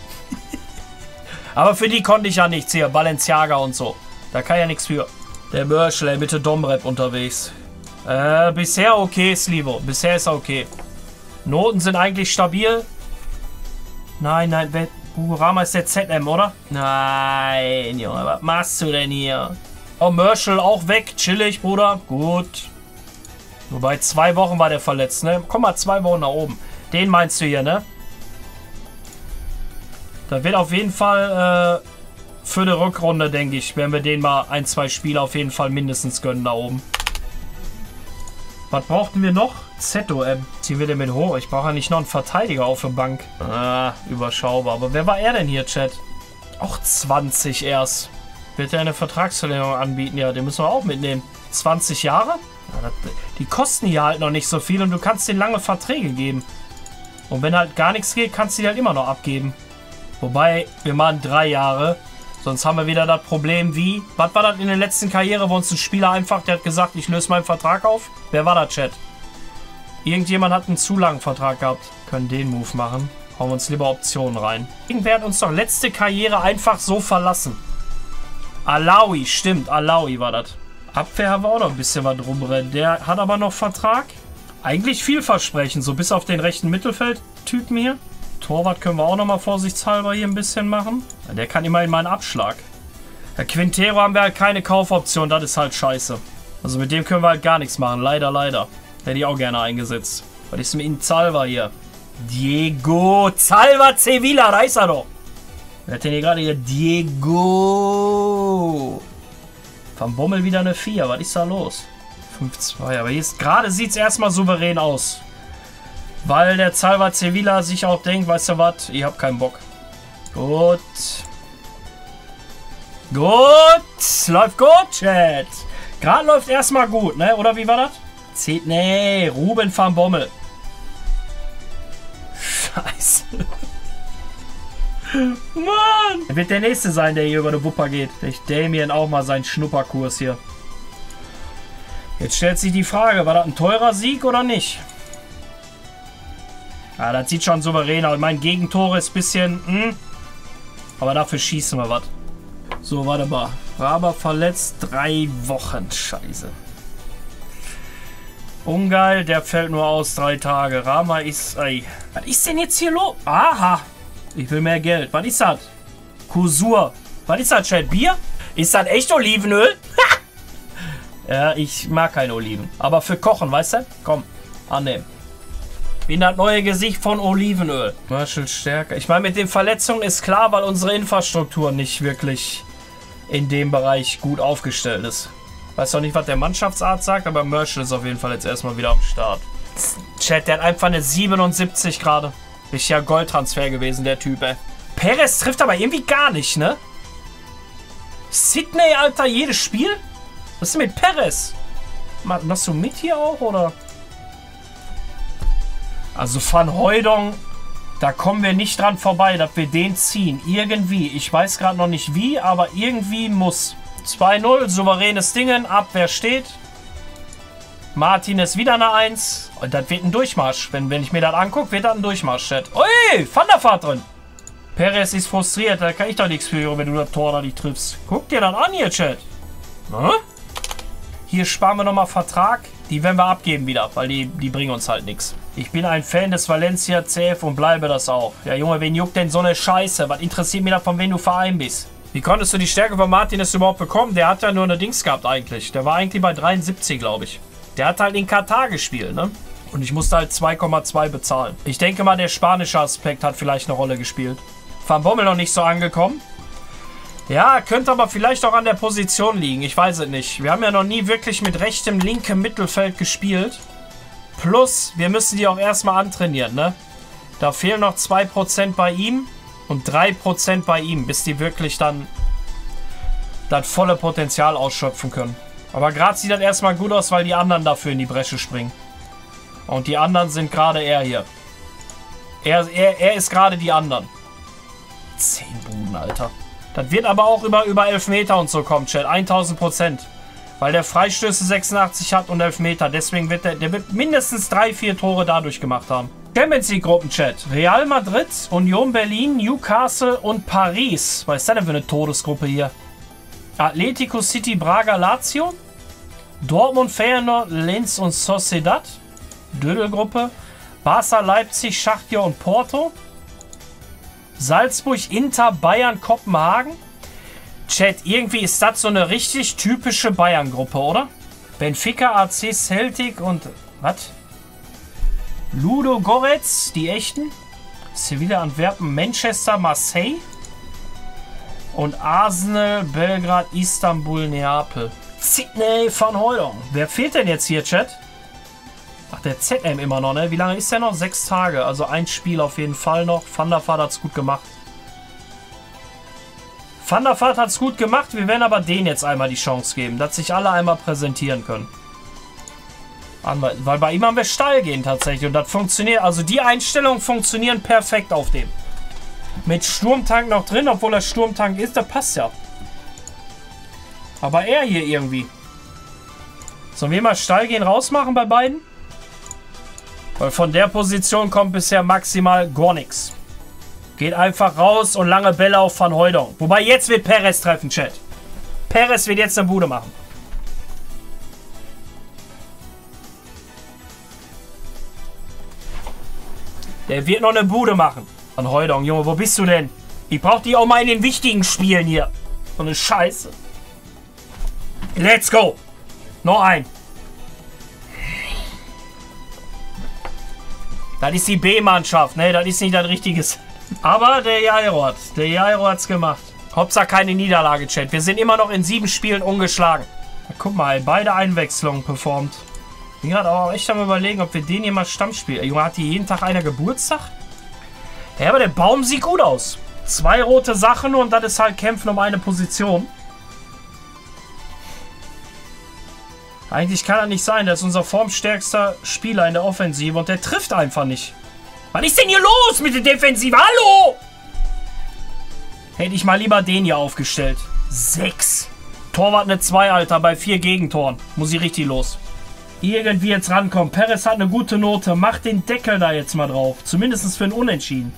Aber für die konnte ich ja nichts hier. Balenciaga und so. Da kann ja nichts für. Der Mörschel, ey, bitte Domrep unterwegs. Bisher okay, Slivo. Bisher ist er okay. Noten sind eigentlich stabil. Nein, wenn... Rama ist der ZM, oder? Nein, Junge, was machst du denn hier? Oh, Mörschel auch weg. Chillig, Bruder. Gut. Nur bei 2 Wochen war der verletzt, ne? Komm mal 2 Wochen nach oben. Den meinst du hier, ne? Da wird auf jeden Fall für die Rückrunde, denke ich, werden wir den mal 1, 2 Spiele auf jeden Fall mindestens gönnen da oben. Was brauchten wir noch? ZOM. Ziehen wir den mit hoch. Ich brauche ja nicht noch einen Verteidiger auf der Bank. Ah, überschaubar. Aber wer war er denn hier, Chat? Auch 20 erst. Wird er eine Vertragsverlängerung anbieten? Ja, den müssen wir auch mitnehmen. 20 Jahre? Ja, die kosten hier halt noch nicht so viel und du kannst denen lange Verträge geben. Und wenn halt gar nichts geht, kannst du die halt immer noch abgeben. Wobei, wir machen 3 Jahre. Sonst haben wir wieder das Problem wie... Was war das in der letzten Karriere, wo uns ein Spieler einfach... Der hat gesagt, ich löse meinen Vertrag auf. Wer war das, Chat? Irgendjemand hat einen zu langen Vertrag gehabt. Können den Move machen. Hauen wir uns lieber Optionen rein. Irgendwer hat uns doch letzte Karriere einfach so verlassen. Alawi, stimmt. Alawi war das. Abwehr haben wir auch noch ein bisschen was rumrennen. Der hat aber noch Vertrag. Eigentlich vielversprechend. So bis auf den rechten Mittelfeldtypen hier. Torwart können wir auch nochmal vorsichtshalber hier ein bisschen machen. Der kann immerhin mal einen Abschlag. Herr Quintero haben wir halt keine Kaufoption. Das ist halt scheiße. Also mit dem können wir halt gar nichts machen. Leider, leider. Hätte ich auch gerne eingesetzt. Was ist mit Salva hier? Diego Salva Sevilla. Da ist er doch. Wer hat denn hier gerade hier? Diego. Van Bommel wieder eine 4. Was ist da los? 5-2. Aber jetzt gerade sieht es erstmal souverän aus. Weil der Salva Sevilla sich auch denkt, weißt du was, ich hab keinen Bock. Gut. Gut. Läuft gut, Chat. Gerade läuft erstmal gut, ne? Oder wie war das? Nee, Ruben van Bommel. Scheiße. Mann. Er wird der Nächste sein, der hier über eine Wupper geht. Vielleicht Damien auch mal seinen Schnupperkurs hier. Jetzt stellt sich die Frage, war das ein teurer Sieg oder nicht? Ja, das sieht schon souverän aus. Mein Gegentore ist ein bisschen... aber dafür schießen wir was. So, warte mal. Raber verletzt 3 Wochen. Scheiße. Ungeil, der fällt nur aus 3 Tage. Rama ist... Ey. Was ist denn jetzt hier los? Aha. Ich will mehr Geld. Was ist das? Kusur. Was ist das, Chat? Bier? Ist das echt Olivenöl? Ja, ich mag keine Oliven. Aber für Kochen, weißt du? Komm, annehmen. Bin das neue Gesicht von Olivenöl. Marshall stärker. Ich meine, mit den Verletzungen ist klar, weil unsere Infrastruktur nicht wirklich in dem Bereich gut aufgestellt ist. Weiß doch nicht, was der Mannschaftsarzt sagt, aber Merschel ist auf jeden Fall jetzt erstmal wieder am Start. Chat, der hat einfach eine 77 gerade. Ist ja Goldtransfer gewesen, der Typ, ey. Perez trifft aber irgendwie gar nicht, ne? Sydney, Alter, jedes Spiel? Was ist denn mit Perez? Machst du mit hier auch, oder? Also Van Hooijdonk, da kommen wir nicht dran vorbei, dass wir den ziehen. Irgendwie, ich weiß gerade noch nicht wie, aber irgendwie muss. 2-0, souveränes Dingen, Abwehr steht. Martinez wieder eine 1. Und das wird ein Durchmarsch. Wenn ich mir das angucke, wird das ein Durchmarsch, Chat. Ui, Van der Vaart drin. Perez ist frustriert, da kann ich doch nichts für, wenn du das Tor da nicht triffst. Guck dir das an hier, Chat. Hm? Hier sparen wir nochmal Vertrag. Die werden wir abgeben wieder, weil die bringen uns halt nichts. Ich bin ein Fan des Valencia CF und bleibe das auch. Ja, Junge, wen juckt denn so eine Scheiße? Was interessiert mich da, von wem du Verein bist? Wie konntest du die Stärke von Martinez überhaupt bekommen? Der hat ja nur eine Dings gehabt eigentlich. Der war eigentlich bei 73, glaube ich. Der hat halt in Katar gespielt, ne? Und ich musste halt 2,2 bezahlen. Ich denke mal, der spanische Aspekt hat vielleicht eine Rolle gespielt. Van Bommel noch nicht so angekommen. Ja, könnte aber vielleicht auch an der Position liegen. Ich weiß es nicht. Wir haben ja noch nie wirklich mit rechtem linkem Mittelfeld gespielt. Plus, wir müssen die auch erstmal antrainieren, ne? Da fehlen noch 2% bei ihm und 3% bei ihm, bis die wirklich dann das volle Potenzial ausschöpfen können. Aber gerade sieht das erstmal gut aus, weil die anderen dafür in die Bresche springen. Und die anderen sind gerade er hier. Er ist gerade die anderen. 10 Buden, Alter. Das wird aber auch über 11 Meter und so kommen, Chat. 1000%. Weil der Freistöße 86 hat und 11 Meter. Deswegen wird der wird mindestens 3-4 Tore dadurch gemacht haben. Champions League Gruppenchat. Real Madrid, Union Berlin, Newcastle und Paris. Was ist das denn für eine Todesgruppe hier? Atletico City, Braga, Lazio. Dortmund, Feyenoord, Linz und Sociedad. Dödelgruppe. Barca, Leipzig, Schachtier und Porto. Salzburg, Inter, Bayern, Kopenhagen. Chat, irgendwie ist das so eine richtig typische Bayern-Gruppe, oder? Benfica, AC, Celtic und... Was? Ludo Goretz, die echten. Sevilla, Antwerpen, Manchester, Marseille. Und Arsenal, Belgrad, Istanbul, Neapel. Sydney van Hooijdonk. Wer fehlt denn jetzt hier, Chat? Ach, der ZM immer noch, ne? Wie lange ist der noch? 6 Tage. Also ein Spiel auf jeden Fall noch. Van der Vaart hat's gut gemacht. Van der Vaart hat's gut gemacht. Wir werden aber denen jetzt einmal die Chance geben, dass sich alle einmal präsentieren können. Weil bei ihm haben wir steil gehen tatsächlich. Und das funktioniert. Also die Einstellungen funktionieren perfekt auf dem. Mit Sturmtank noch drin, obwohl er Sturmtank ist. Das passt ja. Aber er hier irgendwie. Sollen wir mal steil gehen rausmachen bei beiden? Weil von der Position kommt bisher maximal gar nichts. Geht einfach raus und lange Bälle auf Van Hooijdonk. Wobei jetzt wird Perez treffen, Chat. Perez wird jetzt eine Bude machen. Der wird noch eine Bude machen. Van Hooijdonk, Junge, wo bist du denn? Ich brauch dich auch mal in den wichtigen Spielen hier. So eine Scheiße. Let's go. Noch ein. Das ist die B-Mannschaft, ne? Das ist nicht das Richtiges. Aber der Jairo hat. Der Jairo hat's gemacht. Hauptsache keine Niederlage, Chat. Wir sind immer noch in 7 Spielen ungeschlagen. Na, guck mal, beide Einwechslungen performt. Ich bin gerade auch echt am Überlegen, ob wir den hier mal Stamm spielen. Junge, hat hier jeden Tag einer Geburtstag? Ja, aber der Baum sieht gut aus. 2 rote Sachen und das ist halt Kämpfen um eine Position. Eigentlich kann er nicht sein. Der ist unser formstärkster Spieler in der Offensive und der trifft einfach nicht. Was ist denn hier los mit der Defensive? Hallo! Hätte ich mal lieber den hier aufgestellt. 6. Torwart eine 2, Alter, bei 4 Gegentoren. Muss ich richtig los. Irgendwie jetzt rankommen. Perez hat eine gute Note. Mach den Deckel da jetzt mal drauf. Zumindest für ein Unentschieden.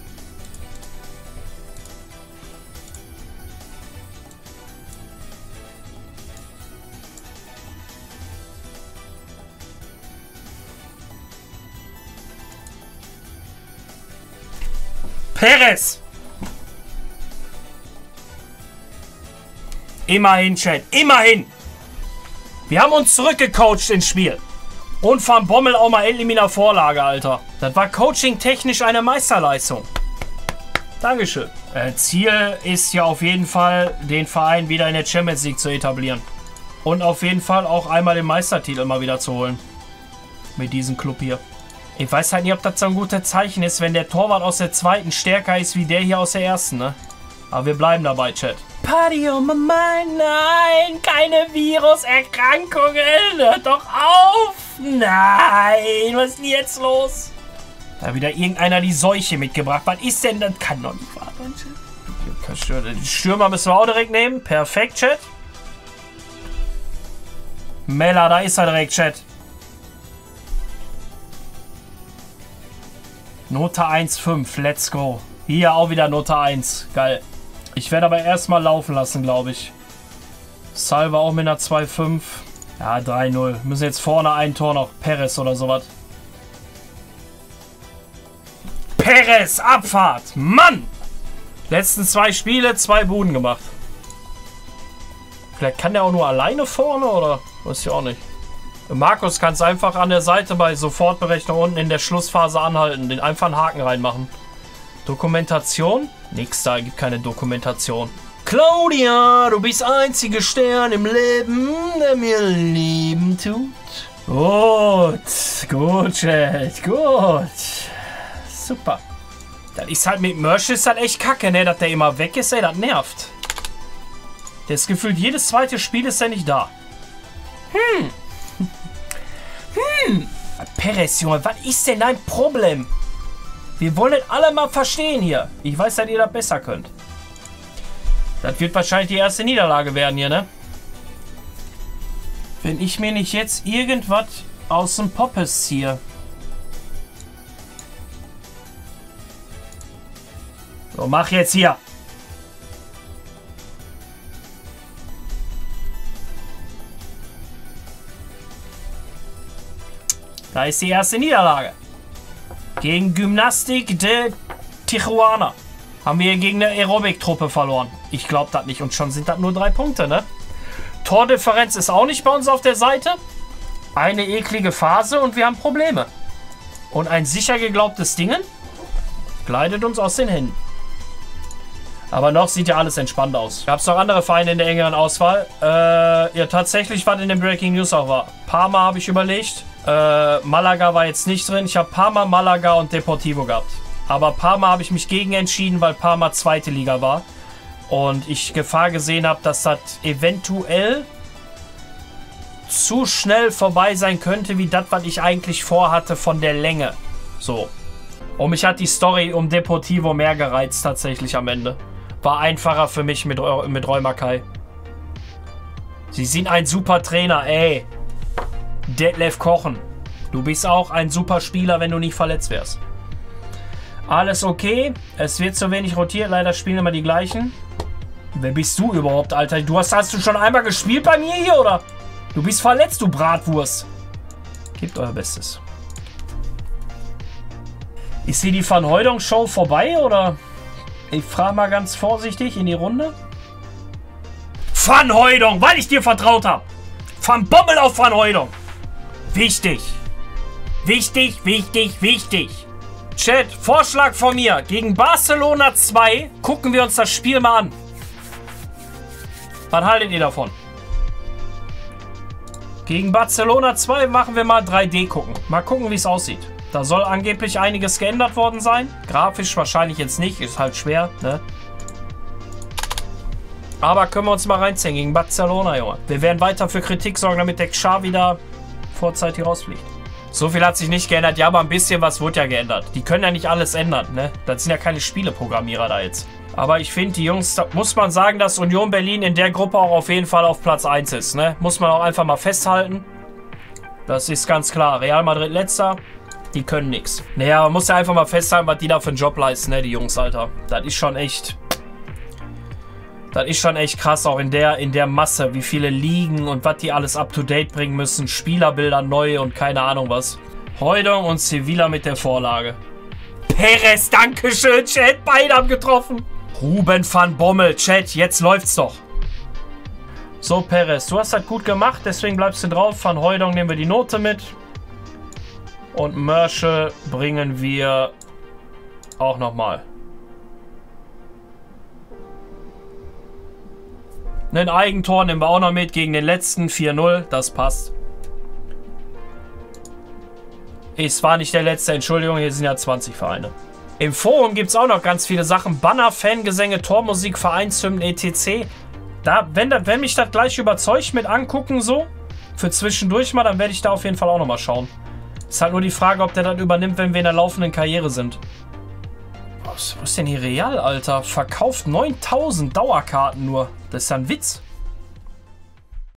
Pérez. Immerhin, Chat. Immerhin. Wir haben uns zurückgecoacht ins Spiel. Und Van Bommel auch mal endlich mit einer Vorlage, Alter. Das war coaching-technisch eine Meisterleistung. Dankeschön. Ziel ist ja auf jeden Fall, den Verein wieder in der Champions League zu etablieren. Und auf jeden Fall auch einmal den Meistertitel mal wieder zu holen. Mit diesem Club hier. Ich weiß halt nicht, ob das so ein gutes Zeichen ist, wenn der Torwart aus der zweiten stärker ist wie der hier aus der ersten, ne? Aber wir bleiben dabei, Chat. Party on my mind, nein, keine Viruserkrankungen, hört doch auf! Nein, was ist denn jetzt los? Da hat wieder irgendeiner die Seuche mitgebracht. Was ist denn das? Kann doch nicht wahr sein, Chat. Die Stürmer müssen wir auch direkt nehmen. Perfekt, Chat. Mella, da ist er direkt, Chat. Note 1,5. Let's go. Hier auch wieder Note 1. Geil. Ich werde aber erstmal laufen lassen, glaube ich. Salva auch mit einer 2,5. Ja, 3-0. Müssen jetzt vorne ein Tor noch. Pérez oder sowas. Pérez, Abfahrt. Mann! Letzten 2 Spiele, 2 Buden gemacht. Vielleicht kann der auch nur alleine vorne, oder? Weiß ich auch nicht. Markus kann es einfach an der Seite bei Sofortberechnung unten in der Schlussphase anhalten. Den einfach einen Haken reinmachen. Dokumentation? Nix da, gibt keine Dokumentation. Claudia, du bist einzige Stern im Leben, der mir Leben tut. Gut, gut, Chat, gut. Super. Das ist halt mit Mörschel ist halt echt kacke, ne? Dass der immer weg ist, ey, das nervt. Das Gefühl, jedes zweite Spiel ist er nicht da. Pérez, Junge, was ist denn dein Problem? Wir wollen das alle mal verstehen hier. Ich weiß, dass ihr das besser könnt. Das wird wahrscheinlich die erste Niederlage werden hier, ne? Wenn ich mir nicht jetzt irgendwas aus dem Poppes ziehe. So, mach jetzt hier. Da ist die erste Niederlage. Gegen Gymnastik de Tijuana. Haben wir gegen eine Aerobic-Truppe verloren. Ich glaube das nicht. Und schon sind das nur 3 Punkte, ne? Tordifferenz ist auch nicht bei uns auf der Seite. Eine eklige Phase und wir haben Probleme. Und ein sicher geglaubtes Dingen gleitet uns aus den Händen. Aber noch sieht ja alles entspannt aus. Gab es noch andere Vereine in der engeren Auswahl? Ja, tatsächlich, was in den Breaking News auch war. Parma habe ich überlegt. Malaga war jetzt nicht drin. Ich habe Parma, Malaga und Deportivo gehabt. Aber Parma habe ich mich gegen entschieden, weil Parma zweite Liga war. Und ich Gefahr gesehen habe, dass das eventuell zu schnell vorbei sein könnte, wie das, was ich eigentlich vorhatte von der Länge. So. Und mich hat die Story um Deportivo mehr gereizt tatsächlich am Ende. War einfacher für mich mit Roy Makaay. Sie sind ein super Trainer, ey. Detlef Kochen. Du bist auch ein super Spieler, wenn du nicht verletzt wärst. Alles okay. Es wird zu wenig rotiert. Leider spielen immer die gleichen. Wer bist du überhaupt, Alter? Du hast du schon einmal gespielt bei mir hier, oder? Du bist verletzt, du Bratwurst. Gebt euer Bestes. Ist hier die Van Hooijdonk-Show vorbei, oder? Ich frage mal ganz vorsichtig in die Runde. Van Hooijdonk, weil ich dir vertraut habe. Van Bommel auf Van Hooijdonk. Wichtig. Wichtig, wichtig, wichtig. Chat, Vorschlag von mir. Gegen Barcelona 2 gucken wir uns das Spiel mal an. Was haltet ihr davon? Gegen Barcelona 2 machen wir mal 3D gucken. Mal gucken, wie es aussieht. Da soll angeblich einiges geändert worden sein. Grafisch wahrscheinlich jetzt nicht. Ist halt schwer, ne? Aber können wir uns mal reinziehen gegen Barcelona, Junge. Wir werden weiter für Kritik sorgen, damit der Xavi wieder vorzeitig rausfliegt. So viel hat sich nicht geändert. Ja, aber ein bisschen was wurde ja geändert. Die können ja nicht alles ändern, ne? Das sind ja keine Spieleprogrammierer da jetzt. Aber ich finde, die Jungs, da muss man sagen, dass Union Berlin in der Gruppe auch auf jeden Fall auf Platz 1 ist, ne? Muss man auch einfach mal festhalten. Das ist ganz klar. Real Madrid letzter. Die können nichts. Naja, man muss ja einfach mal festhalten, was die da für einen Job leisten, ne? Die Jungs, Alter. Das ist schon echt... Das ist schon echt krass, auch in der Masse, wie viele Ligen und was die alles up-to-date bringen müssen. Spielerbilder neu und keine Ahnung was. Hooijdonk und Sevilla mit der Vorlage. Pérez, dankeschön, Chat. Beide haben getroffen. Ruben van Bommel, Chat, jetzt läuft's doch. So, Pérez, du hast das gut gemacht, deswegen bleibst du drauf. Van Hooijdonk nehmen wir die Note mit. Und Mörschel bringen wir auch nochmal. Ein Eigentor nehmen wir auch noch mit gegen den letzten 4-0. Das passt. Es war nicht der letzte, Entschuldigung, hier sind ja 20 Vereine. Im Forum gibt es auch noch ganz viele Sachen. Banner, Fangesänge, Tormusik, Vereinshymnen, etc. Da, wenn mich das gleich überzeugt mit angucken so, für zwischendurch mal, dann werde ich da auf jeden Fall auch nochmal schauen. Ist halt nur die Frage, ob der das übernimmt, wenn wir in der laufenden Karriere sind. Was ist denn hier Real, Alter? Verkauft 9000 Dauerkarten nur. Das ist ja ein Witz.